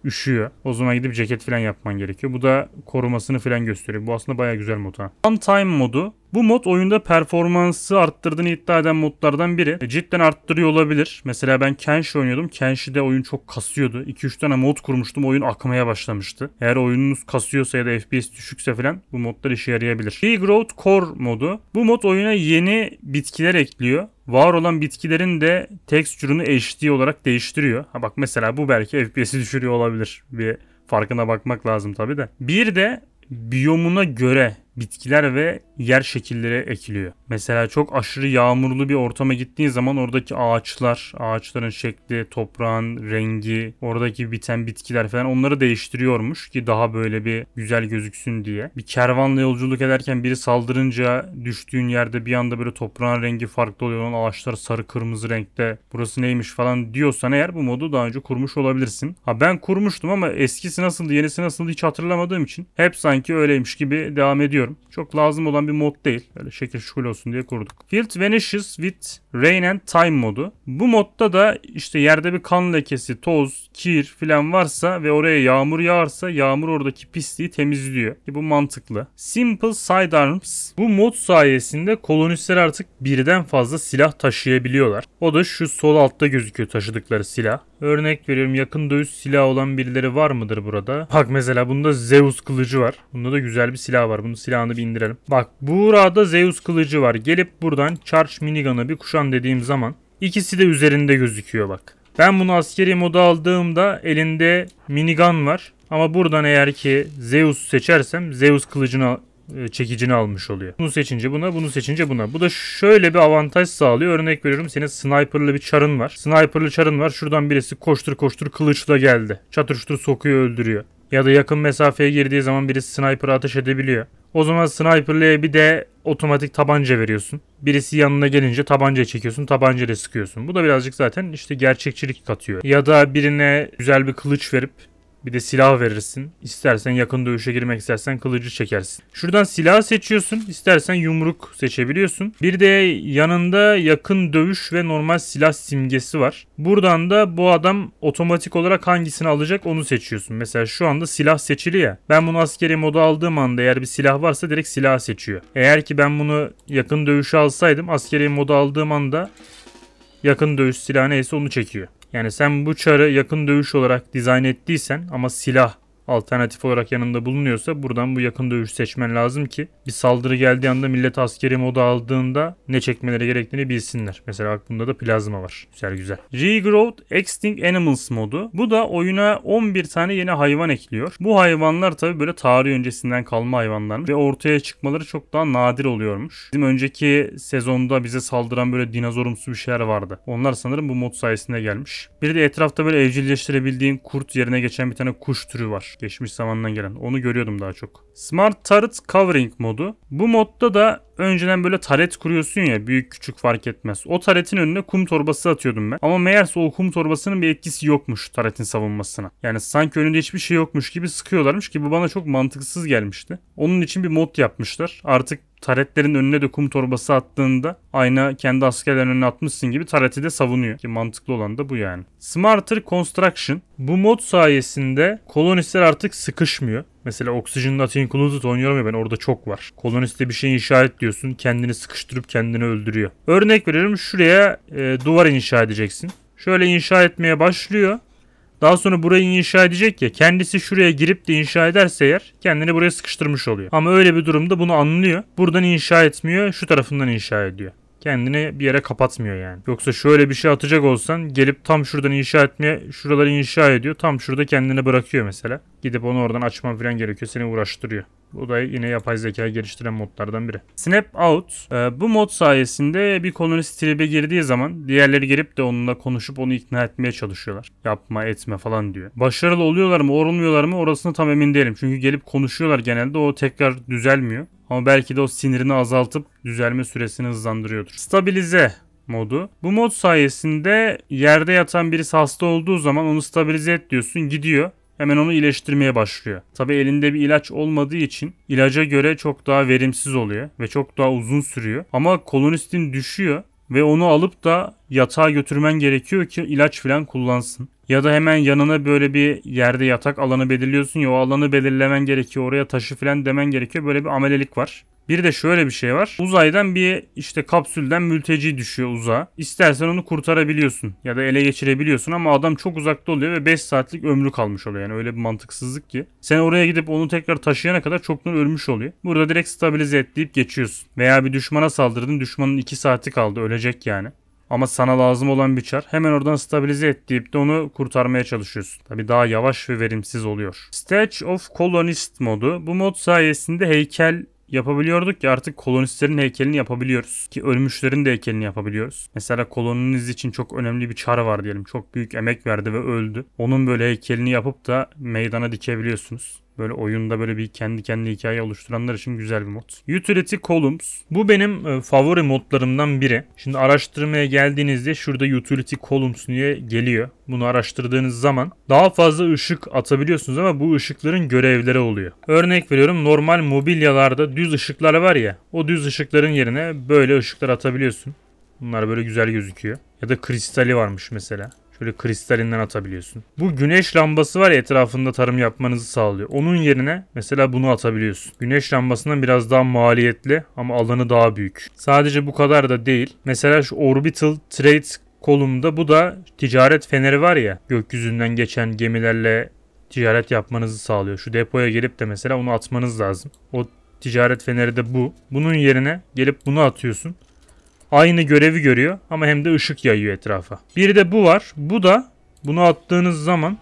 Üşüyor. O zaman gidip ceket falan yapman gerekiyor. Bu da korumasını falan gösteriyor. Bu aslında baya güzel mod ha. Downtime modu. Bu mod oyunda performansı arttırdığını iddia eden modlardan biri. E, cidden arttırıyor olabilir. Mesela ben Kenshi oynuyordum. Kenshi'de oyun çok kasıyordu. iki üç tane mod kurmuştum. Oyun akmaya başlamıştı. Eğer oyununuz kasıyorsa ya da F P S düşükse falan bu modlar işe yarayabilir. Regrowth Core modu. Bu mod oyuna yeni bitkiler ekliyor. Var olan bitkilerin de texture'unu H D olarak değiştiriyor. Ha bak mesela bu belki F P S'i düşürüyor olabilir. Bir farkına bakmak lazım tabii de. Bir de biyomuna göre bitkiler ve yer şekilleri ekiliyor. Mesela çok aşırı yağmurlu bir ortama gittiğin zaman oradaki ağaçlar, ağaçların şekli, toprağın rengi, oradaki biten bitkiler falan onları değiştiriyormuş ki daha böyle bir güzel gözüksün diye. Bir kervanla yolculuk ederken biri saldırınca düştüğün yerde bir anda böyle toprağın rengi farklı oluyor. Onun ağaçlar sarı kırmızı renkte. Burası neymiş falan diyorsan eğer bu modu daha önce kurmuş olabilirsin. Ha ben kurmuştum ama eskisi nasıldı, yenisi nasıldı hiç hatırlamadığım için hep sanki öyleymiş gibi devam ediyorum. Çok lazım olan bir mod değil. Böyle şekil şukul olsun diye kurduk. Field Vanishes with Rain and Time modu. Bu modda da işte yerde bir kan lekesi, toz, kir filan varsa ve oraya yağmur yağarsa yağmur oradaki pisliği temizliyor. E bu mantıklı. Simple Sidearms. Bu mod sayesinde kolonistler artık birden fazla silah taşıyabiliyorlar. O da şu sol altta gözüküyor taşıdıkları silah. Örnek veriyorum, yakın dövüş silahı olan birileri var mıdır burada? Bak mesela bunda Zeus kılıcı var. Bunda da güzel bir silah var. Bunu silahını bir indirelim. Bak burada Zeus kılıcı var. Gelip buradan Charge Minigun'a bir kuşan dediğim zaman ikisi de üzerinde gözüküyor bak. Ben bunu askeri moda aldığımda elinde minigun var. Ama buradan eğer ki Zeus seçersem Zeus kılıcını çekicini almış oluyor. Bunu seçince buna, bunu seçince buna. Bu da şöyle bir avantaj sağlıyor. Örnek veriyorum, senin sniper'lı bir çarın var. Sniper'lı çarın var. Şuradan birisi koştur koştur kılıçla geldi. Çatırştur sokuyor, öldürüyor. Ya da yakın mesafeye girdiği zaman birisi sniper'a ateş edebiliyor. O zaman sniper'lıya bir de otomatik tabanca veriyorsun. Birisi yanına gelince tabancayı çekiyorsun, tabancayla sıkıyorsun. Bu da birazcık zaten işte gerçekçilik katıyor. Ya da birine güzel bir kılıç verip bir de silah verirsin. İstersen yakın dövüşe girmek istersen kılıcı çekersin. Şuradan silah seçiyorsun. İstersen yumruk seçebiliyorsun. Bir de yanında yakın dövüş ve normal silah simgesi var. Buradan da bu adam otomatik olarak hangisini alacak onu seçiyorsun. Mesela şu anda silah seçili ya. Ben bunu askeri moda aldığım anda eğer bir silah varsa direkt silah seçiyor. Eğer ki ben bunu yakın dövüşe alsaydım askeri moda aldığım anda yakın dövüş silahı neyse onu çekiyor. Yani sen bu çarı yakın dövüş olarak dizayn ettiysen ama silah alternatif olarak yanında bulunuyorsa buradan bu yakın dövüş seçmen lazım ki bir saldırı geldiği anda millet askeri moda aldığında ne çekmeleri gerektiğini bilsinler. Mesela bak bunda da plazma var. Güzel güzel. Regrowth Extinct Animals modu. Bu da oyuna on bir tane yeni hayvan ekliyor. Bu hayvanlar tabi böyle tarih öncesinden kalma hayvanlarmış ve ortaya çıkmaları çok daha nadir oluyormuş. Bizim önceki sezonda bize saldıran böyle dinozorumsu bir şeyler vardı. Onlar sanırım bu mod sayesinde gelmiş. Bir de etrafta böyle evcilleştirebildiğin kurt yerine geçen bir tane kuş türü var. Geçmiş zamandan gelen. Onu görüyordum daha çok. Smart Turret Covering modu. Bu modda da önceden böyle taret kuruyorsun ya, büyük küçük fark etmez. O taretin önüne kum torbası atıyordum ben. Ama meğerse o kum torbasının bir etkisi yokmuş taretin savunmasına. Yani sanki önünde hiçbir şey yokmuş gibi sıkıyorlarmış ki bu bana çok mantıksız gelmişti. Onun için bir mod yapmışlar. Artık taretlerin önüne de kum torbası attığında aynı kendi askerlerin önüne atmışsın gibi tareti de savunuyor. Ki mantıklı olan da bu yani. Smarter Construction. Bu mod sayesinde kolonistler artık sıkışmıyor. Mesela Oxygen Not Included oynuyorum ya ben, orada çok var. Koloniste bir şey inşa et diyorsun, kendini sıkıştırıp kendini öldürüyor. Örnek veriyorum, şuraya e, duvar inşa edeceksin. Şöyle inşa etmeye başlıyor. Daha sonra burayı inşa edecek ya, kendisi şuraya girip de inşa ederse eğer kendini buraya sıkıştırmış oluyor. Ama öyle bir durumda bunu anlıyor. Buradan inşa etmiyor, şu tarafından inşa ediyor. Kendini bir yere kapatmıyor yani. Yoksa şöyle bir şey atacak olsan gelip tam şuradan inşa etmeye, şuraları inşa ediyor. Tam şurada kendini bırakıyor mesela. Gidip onu oradan açman falan gerekiyor. Seni uğraştırıyor. Bu da yine yapay zeka geliştiren modlardan biri. Snap Out. Bu mod sayesinde bir kolonist tribe girdiği zaman diğerleri gelip de onunla konuşup onu ikna etmeye çalışıyorlar. Yapma etme falan diyor. Başarılı oluyorlar mı olmuyorlar mı orasını tam emin değilim. Çünkü gelip konuşuyorlar genelde, o tekrar düzelmiyor. Ama belki de o sinirini azaltıp düzelme süresini hızlandırıyordur. Stabilize modu. Bu mod sayesinde yerde yatan birisi hasta olduğu zaman onu stabilize et diyorsun, gidiyor. Hemen onu iyileştirmeye başlıyor. Tabi elinde bir ilaç olmadığı için ilaca göre çok daha verimsiz oluyor ve çok daha uzun sürüyor. Ama kolonistin düşüyor ve onu alıp da yatağa götürmen gerekiyor ki ilaç falan kullansın. Ya da hemen yanına böyle bir yerde yatak alanı belirliyorsun ya, o alanı belirlemen gerekiyor, oraya taşı falan demen gerekiyor. Böyle bir amelelik var. Bir de şöyle bir şey var. Uzaydan bir işte kapsülden mülteci düşüyor uzağa. İstersen onu kurtarabiliyorsun ya da ele geçirebiliyorsun ama adam çok uzakta oluyor ve beş saatlik ömrü kalmış oluyor. Yani öyle bir mantıksızlık ki. Sen oraya gidip onu tekrar taşıyana kadar çoktan ölmüş oluyor. Burada direkt stabilize et deyip geçiyorsun. Veya bir düşmana saldırdın, düşmanın iki saati kaldı, ölecek yani. Ama sana lazım olan bir çar. Hemen oradan stabilize et deyip de onu kurtarmaya çalışıyorsun. Tabi daha yavaş ve verimsiz oluyor. Statue of Colonist modu. Bu mod sayesinde heykel yapabiliyorduk ya, artık kolonistlerin heykelini yapabiliyoruz. Ki ölmüşlerin de heykelini yapabiliyoruz. Mesela koloniniz için çok önemli bir çar var diyelim. Çok büyük emek verdi ve öldü. Onun böyle heykelini yapıp da meydana dikebiliyorsunuz. Böyle oyunda böyle bir kendi kendi hikaye oluşturanlar için güzel bir mod. Utility Columns. Bu benim favori modlarımdan biri. Şimdi araştırmaya geldiğinizde şurada Utility Columns diye geliyor. Bunu araştırdığınız zaman daha fazla ışık atabiliyorsunuz ama bu ışıkların görevleri oluyor. Örnek veriyorum, normal mobilyalarda düz ışıklar var ya. O düz ışıkların yerine böyle ışıklar atabiliyorsun. Bunlar böyle güzel gözüküyor. Ya da kristali varmış mesela. Şöyle kristalinden atabiliyorsun. Bu güneş lambası var ya, etrafında tarım yapmanızı sağlıyor. Onun yerine mesela bunu atabiliyorsun. Güneş lambasından biraz daha maliyetli ama alanı daha büyük. Sadece bu kadar da değil. Mesela şu Orbital Trade kolumda, bu da ticaret feneri var ya, gökyüzünden geçen gemilerle ticaret yapmanızı sağlıyor. Şu depoya gelip de mesela onu atmanız lazım. O ticaret feneri de bu. Bunun yerine gelip bunu atıyorsun. Aynı görevi görüyor ama hem de ışık yayıyor etrafa. Bir de bu var. Bu da bunu attığınız zaman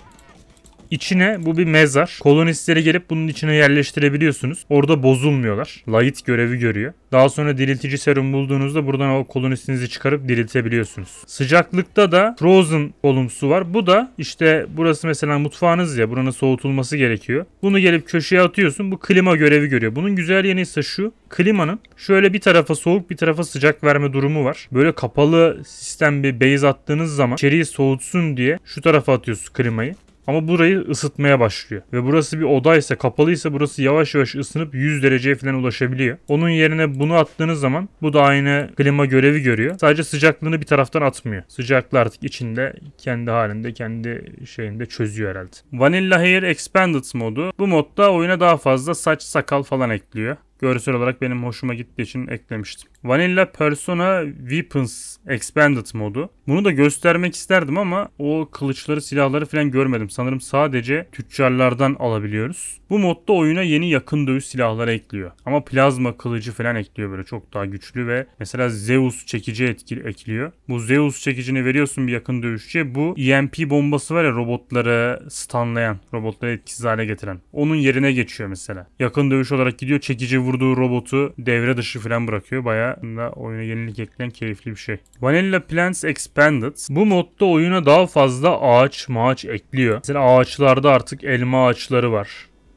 içine, bu bir mezar. Kolonistleri gelip bunun içine yerleştirebiliyorsunuz. Orada bozulmuyorlar. Light görevi görüyor. Daha sonra diriltici serum bulduğunuzda buradan o kolonistinizi çıkarıp diriltebiliyorsunuz. Sıcaklıkta da Frozen kolumsu var. Bu da işte burası mesela mutfağınız ya, buranın soğutulması gerekiyor. Bunu gelip köşeye atıyorsun. Bu klima görevi görüyor. Bunun güzel yanı ise şu. Klimanın şöyle bir tarafa soğuk bir tarafa sıcak verme durumu var. Böyle kapalı sistem bir base attığınız zaman içeriği soğutsun diye şu tarafa atıyorsun klimayı. Ama burayı ısıtmaya başlıyor. Ve burası bir odaysa, kapalıysa burası yavaş yavaş ısınıp yüz dereceye falan ulaşabiliyor. Onun yerine bunu attığınız zaman bu da aynı klima görevi görüyor. Sadece sıcaklığını bir taraftan atmıyor. Sıcaklığı artık içinde kendi halinde, kendi şeyinde çözüyor herhalde. Vanilla Hair Expanded modu. Bu modda oyuna daha fazla saç, sakal falan ekliyor. Görsel olarak benim hoşuma gittiği için eklemiştim. Vanilla Persona Weapons Expanded modu. Bunu da göstermek isterdim ama o kılıçları, silahları falan görmedim. Sanırım sadece tüccarlardan alabiliyoruz. Bu modda oyuna yeni yakın dövüş silahları ekliyor. Ama plazma kılıcı falan ekliyor, böyle çok daha güçlü ve mesela Zeus çekici etkili ekliyor. Bu Zeus çekicini veriyorsun bir yakın dövüşçüye. Bu E M P bombası var ya, robotları stunlayan, robotları etkisiz hale getiren. Onun yerine geçiyor mesela. Yakın dövüş olarak gidiyor, çekici vurduğu robotu devre dışı falan bırakıyor. Bayağı da oyuna yenilik ekleyen keyifli bir şey. Vanilla Plants Expanded. Bu modda oyuna daha fazla ağaç mağaç ekliyor. Mesela ağaçlarda artık elma ağaçları var.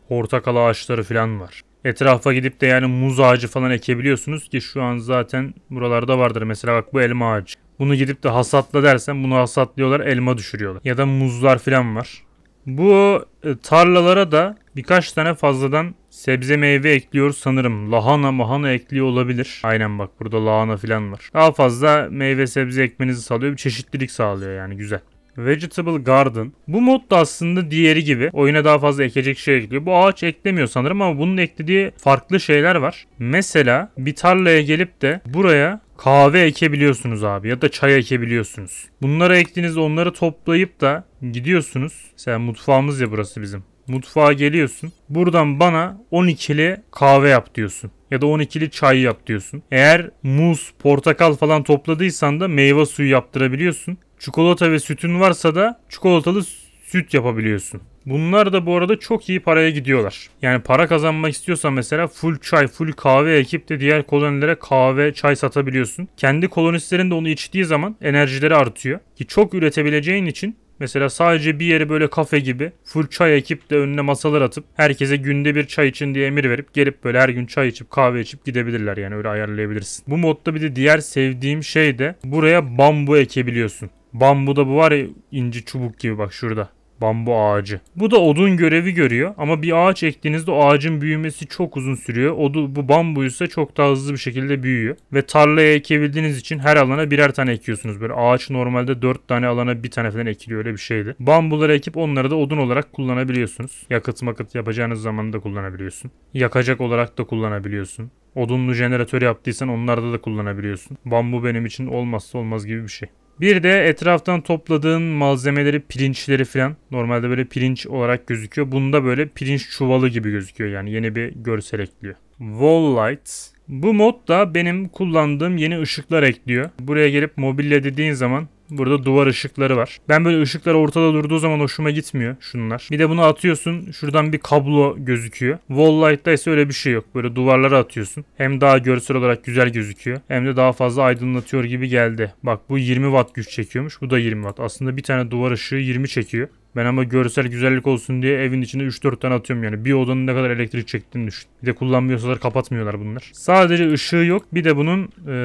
Portakal ağaçları falan var. Etrafa gidip de yani muz ağacı falan ekebiliyorsunuz ki şu an zaten buralarda vardır. Mesela bak, bu elma ağacı. Bunu gidip de hasatla dersen bunu hasatlıyorlar, elma düşürüyorlar. Ya da muzlar falan var. Bu tarlalara da birkaç tane fazladan sebze meyve ekliyoruz sanırım. Lahana mahana ekliyor olabilir. Aynen, bak burada lahana falan var. Daha fazla meyve sebze ekmenizi sağlıyor. Bir çeşitlilik sağlıyor yani, güzel. Vegetable Garden. Bu mod da aslında diğeri gibi oyuna daha fazla ekecek şey ekliyor. Bu ağaç eklemiyor sanırım ama bunun eklediği farklı şeyler var. Mesela bir tarlaya gelip de buraya kahve ekebiliyorsunuz abi, ya da çay ekebiliyorsunuz. Bunları ektiğinizde onları toplayıp da gidiyorsunuz. Mesela mutfağımız ya burası bizim. Mutfağa geliyorsun. Buradan bana on ikili kahve yap diyorsun. Ya da on ikili çay yap diyorsun. Eğer muz, portakal falan topladıysan da meyve suyu yaptırabiliyorsun. Çikolata ve sütün varsa da çikolatalı süt yapabiliyorsun. Bunlar da bu arada çok iyi paraya gidiyorlar. Yani para kazanmak istiyorsan mesela full çay, full kahve ekip de diğer kolonilere kahve, çay satabiliyorsun. Kendi kolonistlerin de onu içtiği zaman enerjileri artıyor. Ki çok üretebileceğin için mesela sadece bir yeri böyle kafe gibi full çay ekip de önüne masalar atıp herkese günde bir çay için diye emir verip gelip böyle her gün çay içip kahve içip gidebilirler. Yani öyle ayarlayabilirsin. Bu modda bir de diğer sevdiğim şey de buraya bambu ekebiliyorsun. Bambu da bu var ya, ince çubuk gibi, bak şurada. Bambu ağacı. Bu da odun görevi görüyor ama bir ağaç ektiğinizde o ağacın büyümesi çok uzun sürüyor. Odu, bu bambuysa çok daha hızlı bir şekilde büyüyor. Ve tarlaya ekebildiğiniz için her alana birer tane ekiyorsunuz. Böyle ağaç normalde dört tane alana bir tane falan ekiliyor, öyle bir şeydi. Bambuları ekip onları da odun olarak kullanabiliyorsunuz. Yakıt makıt yapacağınız zaman da kullanabiliyorsun. Yakacak olarak da kullanabiliyorsun. Odunlu jeneratör yaptıysan onlarda da kullanabiliyorsun. Bambu benim için olmazsa olmaz gibi bir şey. Bir de etraftan topladığın malzemeleri, pirinçleri falan. Normalde böyle pirinç olarak gözüküyor. Bunda böyle pirinç çuvalı gibi gözüküyor. Yani yeni bir görsel ekliyor. Wall Lights. Bu mod da benim kullandığım yeni ışıklar ekliyor. Buraya gelip mobilya dediğin zaman burada duvar ışıkları var. Ben böyle ışıklar ortada durduğu zaman hoşuma gitmiyor şunlar. Bir de bunu atıyorsun, şuradan bir kablo gözüküyor. Wall Light'ta ise öyle bir şey yok. Böyle duvarlara atıyorsun. Hem daha görsel olarak güzel gözüküyor. Hem de daha fazla aydınlatıyor gibi geldi. Bak bu yirmi watt güç çekiyormuş. Bu da yirmi watt. Aslında bir tane duvar ışığı yirmi çekiyor. Ben ama görsel güzellik olsun diye evin içinde üç dört tane atıyorum yani. Bir odanın ne kadar elektrik çektiğini düşün. Bir de kullanmıyorsalar kapatmıyorlar bunlar. Sadece ışığı yok. Bir de bunun e,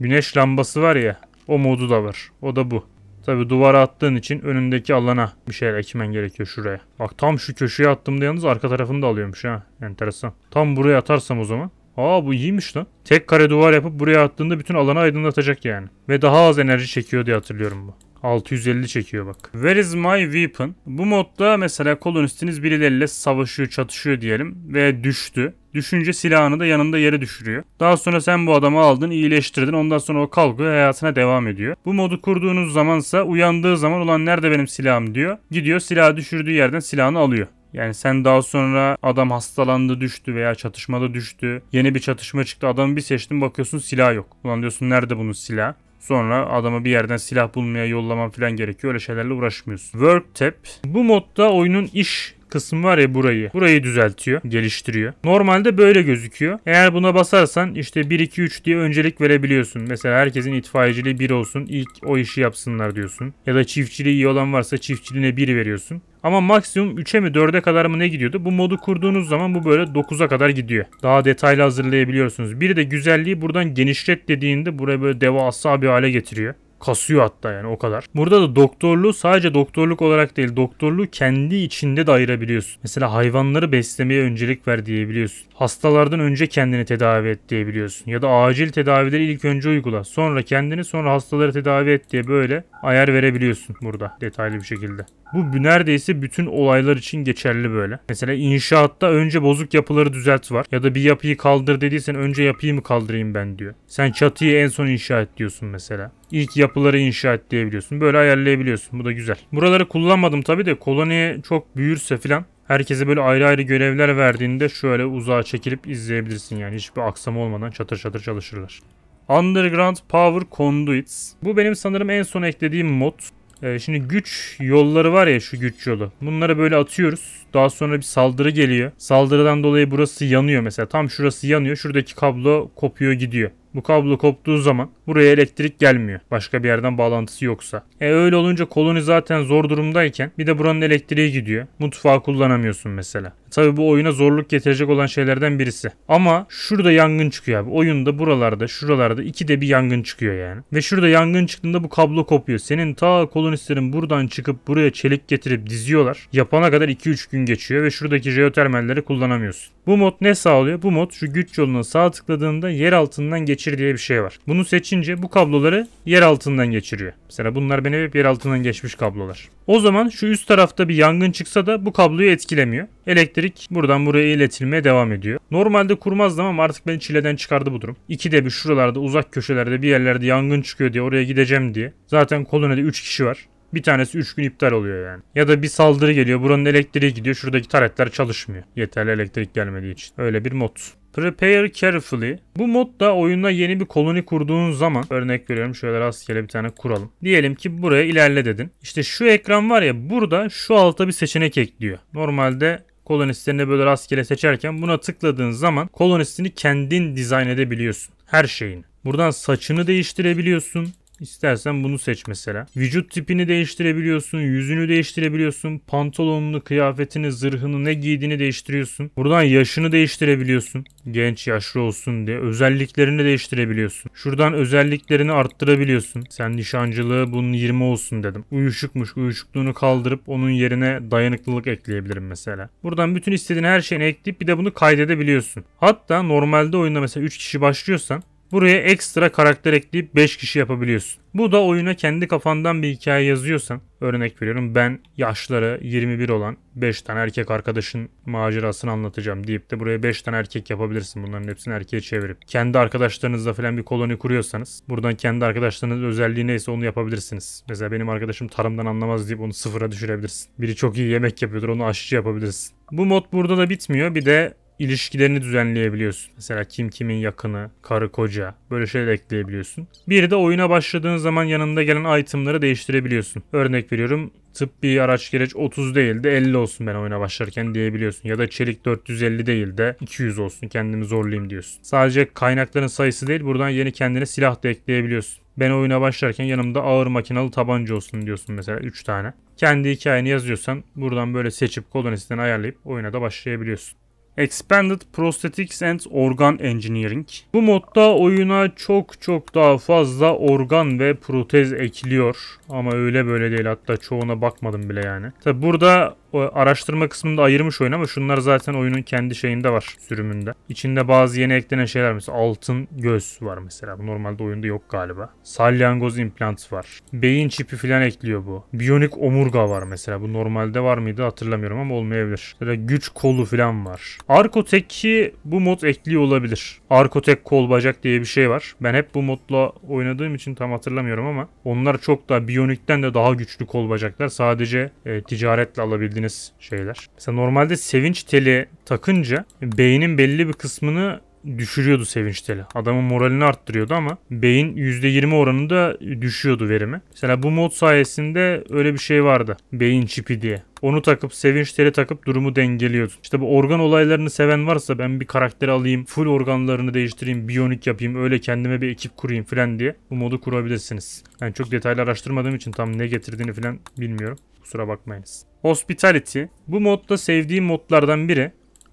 güneş lambası var ya. O modu da var. O da bu. Tabi duvara attığın için önündeki alana bir şeyler ekmen gerekiyor şuraya. Bak tam şu köşeye attığımda yalnız arka tarafını da alıyormuş ha. Enteresan. Tam buraya atarsam o zaman. Aa bu iyiymiş lan. Tek kare duvar yapıp buraya attığında bütün alanı aydınlatacak yani. Ve daha az enerji çekiyor diye hatırlıyorum bu. altı yüz elli çekiyor bak. Where is my weapon? Bu modda mesela kolonistiniz birileriyle savaşıyor, çatışıyor diyelim ve düştü. Düşünce silahını da yanında yere düşürüyor. Daha sonra sen bu adamı aldın, iyileştirdin. Ondan sonra o kalkıyor, hayatına devam ediyor. Bu modu kurduğunuz zamansa uyandığı zaman ulan nerede benim silahım diyor. Gidiyor silahı düşürdüğü yerden silahını alıyor. Yani sen daha sonra adam hastalandı düştü veya çatışmada düştü. Yeni bir çatışma çıktı, adamı bir seçtin bakıyorsun silah yok. Ulan diyorsun nerede bunun silahı? Sonra adama bir yerden silah bulmaya yollamam falan gerekiyor. Öyle şeylerle uğraşmıyorsun. Work Tab. Bu modda oyunun iş kısmı var ya burayı. Burayı düzeltiyor, geliştiriyor. Normalde böyle gözüküyor. Eğer buna basarsan işte bir iki üç diye öncelik verebiliyorsun. Mesela herkesin itfaiyeciliği bir olsun. İlk o işi yapsınlar diyorsun. Ya da çiftçiliği iyi olan varsa çiftçiliğine bir veriyorsun. Ama maksimum üçe mi dörde kadar mı ne gidiyordu? Bu modu kurduğunuz zaman bu böyle dokuza kadar gidiyor. Daha detaylı hazırlayabiliyorsunuz. Bir de güzelliği buradan genişlet dediğinde buraya böyle devasa bir hale getiriyor. Kasıyor hatta yani o kadar. Burada da doktorluğu sadece doktorluk olarak değil, doktorluğu kendi içinde de ayırabiliyorsun. Mesela hayvanları beslemeye öncelik ver diyebiliyorsun. Hastalardan önce kendini tedavi et diyebiliyorsun. Ya da acil tedavileri ilk önce uygula. Sonra kendini, sonra hastaları tedavi et diye böyle ayar verebiliyorsun burada detaylı bir şekilde. Bu neredeyse bütün olaylar için geçerli böyle. Mesela inşaatta önce bozuk yapıları düzelt var. Ya da bir yapıyı kaldır dediysen önce yapıyı mı kaldırayım ben diyor. Sen çatıyı en son inşa et diyorsun mesela. İlk yapıları inşa et diyebiliyorsun. Böyle ayarlayabiliyorsun. Bu da güzel. Buraları kullanmadım tabii de koloni çok büyürse filan. Herkese böyle ayrı ayrı görevler verdiğinde şöyle uzağa çekilip izleyebilirsin yani. Hiçbir aksama olmadan çatır çatır çalışırlar. Underground Power Conduits. Bu benim sanırım en son eklediğim mod. Ee, şimdi güç yolları var ya, şu güç yolu. Bunları böyle atıyoruz. Daha sonra bir saldırı geliyor. Saldırıdan dolayı burası yanıyor mesela. Tam şurası yanıyor. Şuradaki kablo kopuyor gidiyor. Bu kablo koptuğu zaman buraya elektrik gelmiyor. Başka bir yerden bağlantısı yoksa. E öyle olunca koloni zaten zor durumdayken bir de buranın elektriği gidiyor. Mutfağı kullanamıyorsun mesela. Tabii bu oyuna zorluk getirecek olan şeylerden birisi. Ama şurada yangın çıkıyor abi. Oyunda buralarda, şuralarda ikide bir yangın çıkıyor yani. Ve şurada yangın çıktığında bu kablo kopuyor. Senin ta kolonistlerin buradan çıkıp buraya çelik getirip diziyorlar. Yapana kadar iki üç gün geçiyor ve şuradaki jeotermalleri kullanamıyorsun. Bu mod ne sağlıyor? Bu mod şu güç yoluna sağ tıkladığında yer altından geçir diye bir şey var. Bunu seçince bu kabloları yer altından geçiriyor. Mesela bunlar benim hep yer altından geçmiş kablolar. O zaman şu üst tarafta bir yangın çıksa da bu kabloyu etkilemiyor. Elektrik buradan buraya iletilmeye devam ediyor. Normalde kurmazdım ama artık beni çileden çıkardı bu durum. İkide bir şuralarda, uzak köşelerde bir yerlerde yangın çıkıyor diye oraya gideceğim diye. Zaten kolonide üç kişi var. Bir tanesi üç gün iptal oluyor yani. Ya da bir saldırı geliyor. Buranın elektriği gidiyor. Şuradaki taretler çalışmıyor. Yeterli elektrik gelmediği için. Öyle bir mod. Prepare Carefully. Bu modda oyuna yeni bir koloni kurduğun zaman, örnek veriyorum şöyle rastgele bir tane kuralım. Diyelim ki buraya ilerle dedin. İşte şu ekran var ya, burada şu alta bir seçenek ekliyor. Normalde kolonistlerini böyle rastgele seçerken buna tıkladığın zaman kolonistini kendin dizayn edebiliyorsun. Her şeyini. Buradan saçını değiştirebiliyorsun. İstersen bunu seç mesela. Vücut tipini değiştirebiliyorsun, yüzünü değiştirebiliyorsun, pantolonunu, kıyafetini, zırhını, ne giydiğini değiştiriyorsun. Buradan yaşını değiştirebiliyorsun. Genç, yaşlı olsun diye. Özelliklerini değiştirebiliyorsun. Şuradan özelliklerini arttırabiliyorsun. Sen nişancılığı bunun yirmi olsun dedim. Uyuşukmuş, uyuşukluğunu kaldırıp onun yerine dayanıklılık ekleyebilirim mesela. Buradan bütün istediğin her şeyini ekleyip bir de bunu kaydedebiliyorsun. Hatta normalde oyunda mesela üç kişi başlıyorsan Buraya ekstra karakter ekleyip beş kişi yapabiliyorsun. Bu da oyuna kendi kafandan bir hikaye yazıyorsan, örnek veriyorum ben yaşları yirmi bir olan beş tane erkek arkadaşın macerasını anlatacağım deyip de buraya beş tane erkek yapabilirsin, bunların hepsini erkeğe çevirip. Kendi arkadaşlarınızla falan bir koloni kuruyorsanız buradan kendi arkadaşlarınızın özelliği neyse onu yapabilirsiniz. Mesela benim arkadaşım tarımdan anlamaz deyip onu sıfıra düşürebilirsin. Biri çok iyi yemek yapıyordur, onu aşçı yapabilirsin. Bu mod burada da bitmiyor, bir de ilişkilerini düzenleyebiliyorsun. Mesela kim kimin yakını, karı koca, böyle şeyler ekleyebiliyorsun. Bir de oyuna başladığın zaman yanında gelen itemları değiştirebiliyorsun. Örnek veriyorum tıbbi araç gereç otuz değil de elli olsun ben oyuna başlarken diyebiliyorsun. Ya da çelik dört yüz elli değil de iki yüz olsun, kendimi zorlayayım diyorsun. Sadece kaynakların sayısı değil, buradan yeni kendine silah da ekleyebiliyorsun. Ben oyuna başlarken yanımda ağır makinalı tabanca olsun diyorsun mesela üç tane. Kendi hikayeni yazıyorsan buradan böyle seçip kolonisten ayarlayıp oyuna da başlayabiliyorsun. Expanded Prosthetics and Organ Engineering. Bu modda oyuna çok çok daha fazla organ ve protez ekliyor. Ama öyle böyle değil, hatta çoğuna bakmadım bile yani. Tabi burada araştırma kısmında ayırmış oyun ama şunlar zaten oyunun kendi şeyinde var, sürümünde. İçinde bazı yeni eklenen şeyler, mesela altın göz var mesela. Bu normalde oyunda yok galiba. Salyangoz implant var. Beyin çipi falan ekliyor bu. Biyonik omurga var mesela. Bu normalde var mıydı hatırlamıyorum ama olmayabilir. Mesela güç kolu falan var. Arkotek'i bu mod ekliyor olabilir. Arkotek kol bacak diye bir şey var. Ben hep bu modla oynadığım için tam hatırlamıyorum ama onlar çok daha biyonikten de daha güçlü kol bacaklar. Sadece e, ticaretle alabildiğiniz şeyler. Mesela normalde sevinç teli takınca beynin belli bir kısmını düşürüyordu sevinç teli. Adamın moralini arttırıyordu ama beyin yüzde yirmi oranında düşüyordu verimi. Mesela bu mod sayesinde öyle bir şey vardı. Beyin çipi diye. Onu takıp sevinç teli takıp durumu dengeliyordun. İşte bu organ olaylarını seven varsa ben bir karakter alayım, full organlarını değiştireyim, biyonik yapayım, öyle kendime bir ekip kurayım falan diye bu modu kurabilirsiniz. Ben yani çok detaylı araştırmadığım için tam ne getirdiğini falan bilmiyorum. Kusura bakmayınız. Hospitality. Bu modda sevdiğim modlardan biri.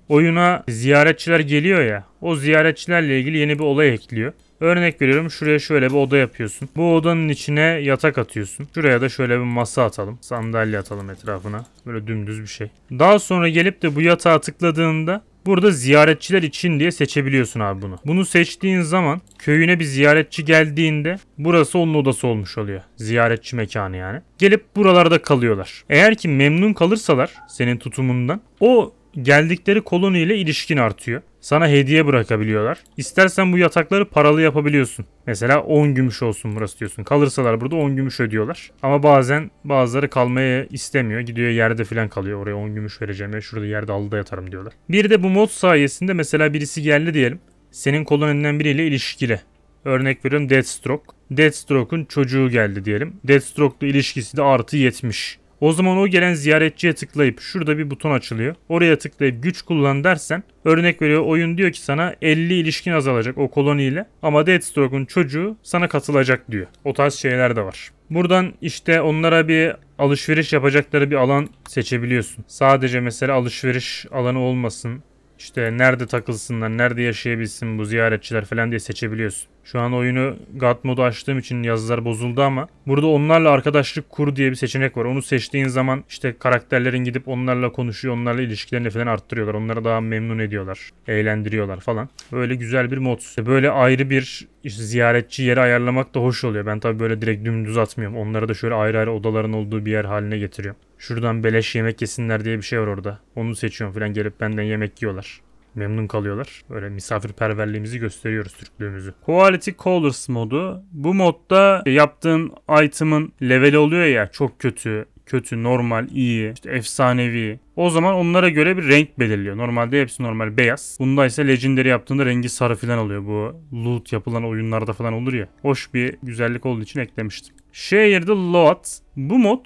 Oyuna ziyaretçiler geliyor ya. O ziyaretçilerle ilgili yeni bir olay ekliyor. Örnek veriyorum şuraya şöyle bir oda yapıyorsun. Bu odanın içine yatak atıyorsun. Şuraya da şöyle bir masa atalım. Sandalye atalım etrafına. Böyle dümdüz bir şey. Daha sonra gelip de bu yatağa tıkladığında burada ziyaretçiler için diye seçebiliyorsun abi bunu. Bunu seçtiğin zaman köyüne bir ziyaretçi geldiğinde burası onun odası olmuş oluyor. Ziyaretçi mekanı yani. Gelip buralarda kalıyorlar. Eğer ki memnun kalırsalar senin tutumundan o geldikleri koloni ile ilişkin artıyor. Sana hediye bırakabiliyorlar. İstersen bu yatakları paralı yapabiliyorsun. Mesela on gümüş olsun burası diyorsun. Kalırsalar burada on gümüş ödüyorlar. Ama bazen bazıları kalmaya istemiyor. Gidiyor yerde falan kalıyor. Oraya on gümüş vereceğim ya şurada yerde halıda yatarım diyorlar. Bir de bu mod sayesinde mesela birisi geldi diyelim. Senin koloninden biriyle ilişkili. Örnek veriyorum Deathstroke. Deathstroke'un çocuğu geldi diyelim. Deathstroke'la ilişkisi de artı yetmiş. O zaman o gelen ziyaretçiye tıklayıp şurada bir buton açılıyor. Oraya tıklayıp güç kullan dersen, örnek veriyor oyun diyor ki sana elli ilişkin azalacak o koloniyle ama Deathstroke'un çocuğu sana katılacak diyor. O tarz şeyler de var. Buradan işte onlara bir alışveriş yapacakları bir alan seçebiliyorsun. Sadece mesela alışveriş alanı olmasın. İşte nerede takılsınlar, nerede yaşayabilsin bu ziyaretçiler falan diye seçebiliyorsun. Şu an oyunu God modu açtığım için yazılar bozuldu ama burada onlarla arkadaşlık kur diye bir seçenek var. Onu seçtiğin zaman işte karakterlerin gidip onlarla konuşuyor, onlarla ilişkilerini falan arttırıyorlar. Onları daha memnun ediyorlar, eğlendiriyorlar falan. Böyle güzel bir mod. İşte böyle ayrı bir işte ziyaretçi yeri ayarlamak da hoş oluyor. Ben tabii böyle direkt dümdüz atmıyorum. Onlara da şöyle ayrı ayrı odaların olduğu bir yer haline getiriyorum. Şuradan beleş yemek yesinler diye bir şey var orada. Onu seçiyorum falan, gelip benden yemek yiyorlar. Memnun kalıyorlar. Öyle misafirperverliğimizi gösteriyoruz, Türklüğümüzü. Quality Colors modu. Bu modda yaptığın item'ın leveli oluyor ya, çok kötü, kötü, normal, iyi, işte efsanevi. O zaman onlara göre bir renk belirliyor. Normalde hepsi normal beyaz. Bunda ise Legendary yaptığında rengi sarı falan oluyor. Bu loot yapılan oyunlarda falan olur ya. Hoş bir güzellik olduğu için eklemiştim. Shared Loot. Bu mod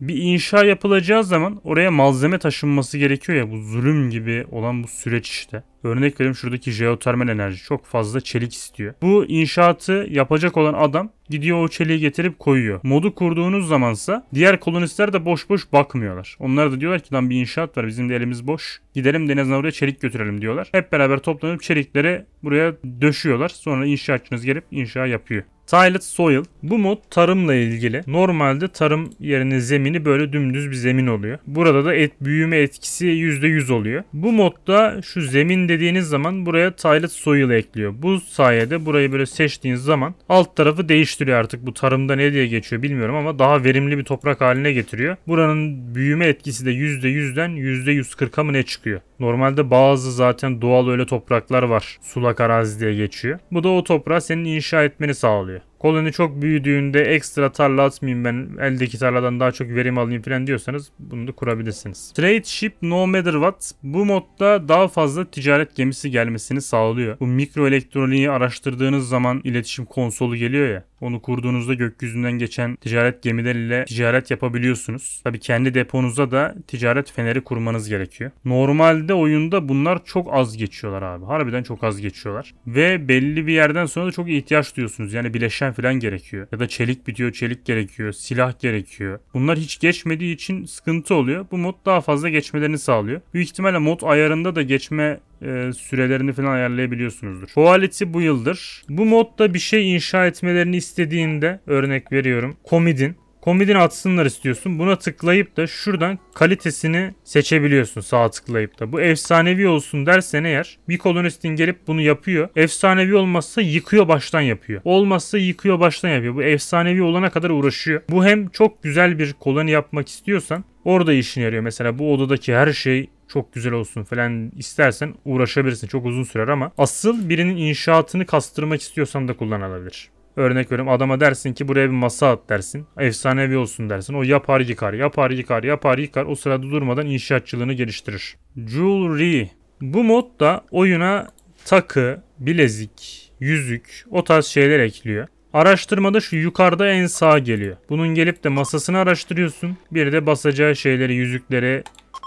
bir inşa yapılacağı zaman oraya malzeme taşınması gerekiyor ya, bu zulüm gibi olan bu süreç işte. Örnek vereyim şuradaki jeotermal enerji çok fazla çelik istiyor. Bu inşaatı yapacak olan adam gidiyor o çeliği getirip koyuyor. Modu kurduğunuz zamansa diğer kolonistler de boş boş bakmıyorlar. Onlar da diyorlar ki lan bir inşaat var, bizim de elimiz boş. Gidelim de en azından oraya çelik götürelim diyorlar. Hep beraber toplanıp çelikleri buraya döşüyorlar. Sonra inşaatçınız gelip inşa yapıyor. Tiled Soil. Bu mod tarımla ilgili. Normalde tarım yerine zemini böyle dümdüz bir zemin oluyor. Burada da et büyüme etkisi yüzde yüz oluyor. Bu modda şu zemin dediğiniz zaman buraya Tiled Soil ekliyor. Bu sayede burayı böyle seçtiğiniz zaman alt tarafı değiştiriyor artık. Bu tarımda ne diye geçiyor bilmiyorum ama daha verimli bir toprak haline getiriyor. Buranın büyüme etkisi de yüzde yüzden yüzde yüz kırka mı ne çıkıyor? Normalde bazı zaten doğal öyle topraklar var. Sulak arazi diye geçiyor. Bu da o toprağı senin inşa etmeni sağlıyor. Koloni çok büyüdüğünde ekstra tarla atmayayım ben, eldeki tarladan daha çok verim alayım falan diyorsanız bunu da kurabilirsiniz. Trade Ship No Matter What bu modda daha fazla ticaret gemisi gelmesini sağlıyor. Bu mikro elektroniği araştırdığınız zaman iletişim konsolu geliyor ya. Onu kurduğunuzda gökyüzünden geçen ticaret gemileriyle ticaret yapabiliyorsunuz. Tabi kendi deponuza da ticaret feneri kurmanız gerekiyor. Normalde oyunda bunlar çok az geçiyorlar abi. Harbiden çok az geçiyorlar. Ve belli bir yerden sonra da çok ihtiyaç duyuyorsunuz. Yani bileşen falan gerekiyor. Ya da çelik bitiyor, çelik gerekiyor. Silah gerekiyor. Bunlar hiç geçmediği için sıkıntı oluyor. Bu mod daha fazla geçmelerini sağlıyor. Büyük ihtimalle mod ayarında da geçme sürelerini falan ayarlayabiliyorsunuzdur. Quality Builder. Bu modda bir şey inşa etmelerini istediğinde, örnek veriyorum, Comid'in. Comid'in atsınlar istiyorsun. Buna tıklayıp da şuradan kalitesini seçebiliyorsun sağa tıklayıp da. Bu efsanevi olsun dersen eğer bir kolonistin gelip bunu yapıyor. Efsanevi olmazsa yıkıyor baştan yapıyor. Olmazsa yıkıyor baştan yapıyor. Bu efsanevi olana kadar uğraşıyor. Bu hem çok güzel bir koloni yapmak istiyorsan orada işine yarıyor. Mesela bu odadaki her şey çok güzel olsun falan istersen uğraşabilirsin. Çok uzun sürer ama asıl birinin inşaatını kastırmak istiyorsan da kullanılabilir. Örnek veriyorum, adama dersin ki buraya bir masa at dersin. Efsanevi olsun dersin. O yapar yıkar, yapar yıkar, yapar yıkar. O sırada durmadan inşaatçılığını geliştirir. Jewelry. Bu modda oyuna takı, bilezik, yüzük o tarz şeyler ekliyor. Araştırmada şu yukarıda en sağa geliyor. Bunun gelip de masasını araştırıyorsun. Bir de basacağı şeyleri, yüzükleri,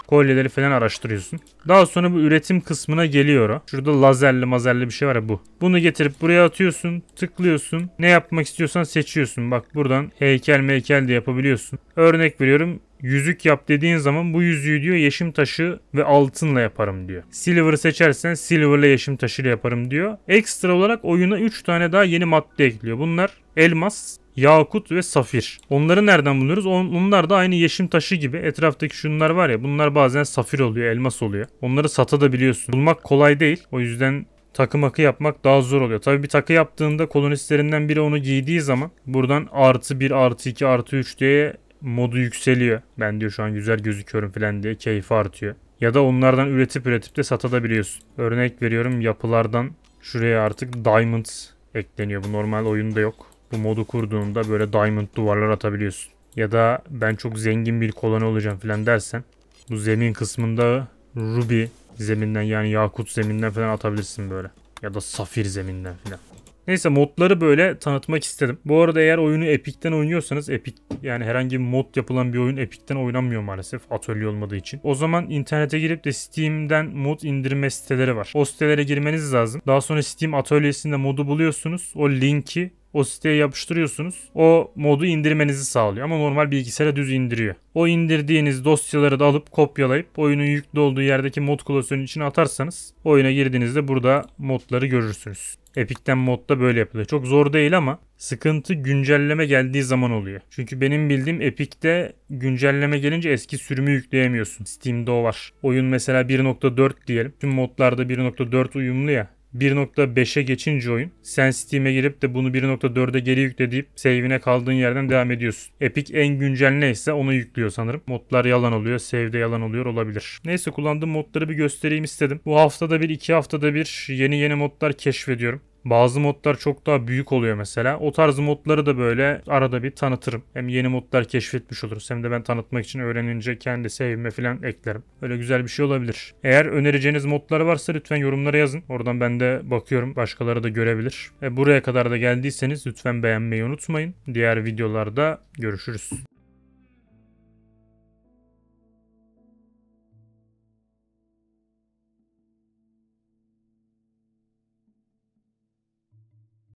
kolyeleri falan araştırıyorsun. Daha sonra bu üretim kısmına geliyor o. Şurada lazerli mazerli bir şey var ya bu. Bunu getirip buraya atıyorsun. Tıklıyorsun. Ne yapmak istiyorsan seçiyorsun. Bak buradan heykel meykel de yapabiliyorsun. Örnek veriyorum. Yüzük yap dediğin zaman bu yüzüğü diyor yeşim taşı ve altınla yaparım diyor. Silver seçersen silverle yeşim taşıyla yaparım diyor. Ekstra olarak oyuna üç tane daha yeni madde ekliyor. Bunlar elmas, yakut ve safir. Onları nereden buluyoruz? Onlar da aynı yeşim taşı gibi. Etraftaki şunlar var ya, bunlar bazen safir oluyor, elmas oluyor. Onları satabiliyorsun. Bulmak kolay değil. O yüzden takı makı yapmak daha zor oluyor. Tabii bir takı yaptığında kolonistlerinden biri onu giydiği zaman buradan artı bir, artı iki, artı üç diye modu yükseliyor. Ben diyor şu an güzel gözüküyorum falan diye keyfi artıyor. Ya da onlardan üretip üretip de satabiliyorsun. Örnek veriyorum, yapılardan şuraya artık diamond ekleniyor. Bu normal oyunda yok. Bu modu kurduğunda böyle diamond duvarlar atabiliyorsun. Ya da ben çok zengin bir koloni olacağım falan dersen bu zemin kısmında ruby zeminden yani yakut zeminden falan atabilirsin böyle. Ya da safir zeminden falan. Neyse, modları böyle tanıtmak istedim. Bu arada eğer oyunu Epic'ten oynuyorsanız, Epic yani herhangi bir mod yapılan bir oyun Epic'ten oynanmıyor maalesef, atölye olmadığı için. O zaman internete girip de Steam'den mod indirme siteleri var. O sitelere girmeniz lazım. Daha sonra Steam atölyesinde modu buluyorsunuz. O linki o siteye yapıştırıyorsunuz. O modu indirmenizi sağlıyor. Ama normal bilgisayara düz indiriyor. O indirdiğiniz dosyaları da alıp kopyalayıp oyunun yüklü olduğu yerdeki mod klasörünün içine atarsanız oyuna girdiğinizde burada modları görürsünüz. Epic'ten modda böyle yapılıyor. Çok zor değil ama sıkıntı güncelleme geldiği zaman oluyor. Çünkü benim bildiğim Epic'te güncelleme gelince eski sürümü yükleyemiyorsun. Steam'de o var. Oyun mesela bir nokta dört diyelim. Tüm modlarda bir nokta dört uyumlu ya. bir nokta beşe geçince oyun sen Steam'e girip de bunu bir nokta dörde geri yükle deyip save'ine kaldığın yerden devam ediyorsun. Epic en güncel neyse onu yüklüyor sanırım. Modlar yalan oluyor, save'de yalan oluyor olabilir. Neyse, kullandığım modları bir göstereyim istedim. Bu haftada bir, iki haftada bir yeni yeni modlar keşfediyorum. Bazı modlar çok daha büyük oluyor mesela. O tarz modları da böyle arada bir tanıtırım. Hem yeni modlar keşfetmiş oluruz hem de ben tanıtmak için öğrenince kendi sevime falan eklerim. Öyle güzel bir şey olabilir. Eğer önereceğiniz modlar varsa lütfen yorumlara yazın. Oradan ben de bakıyorum. Başkaları da görebilir. E buraya kadar da geldiyseniz lütfen beğenmeyi unutmayın. Diğer videolarda görüşürüz.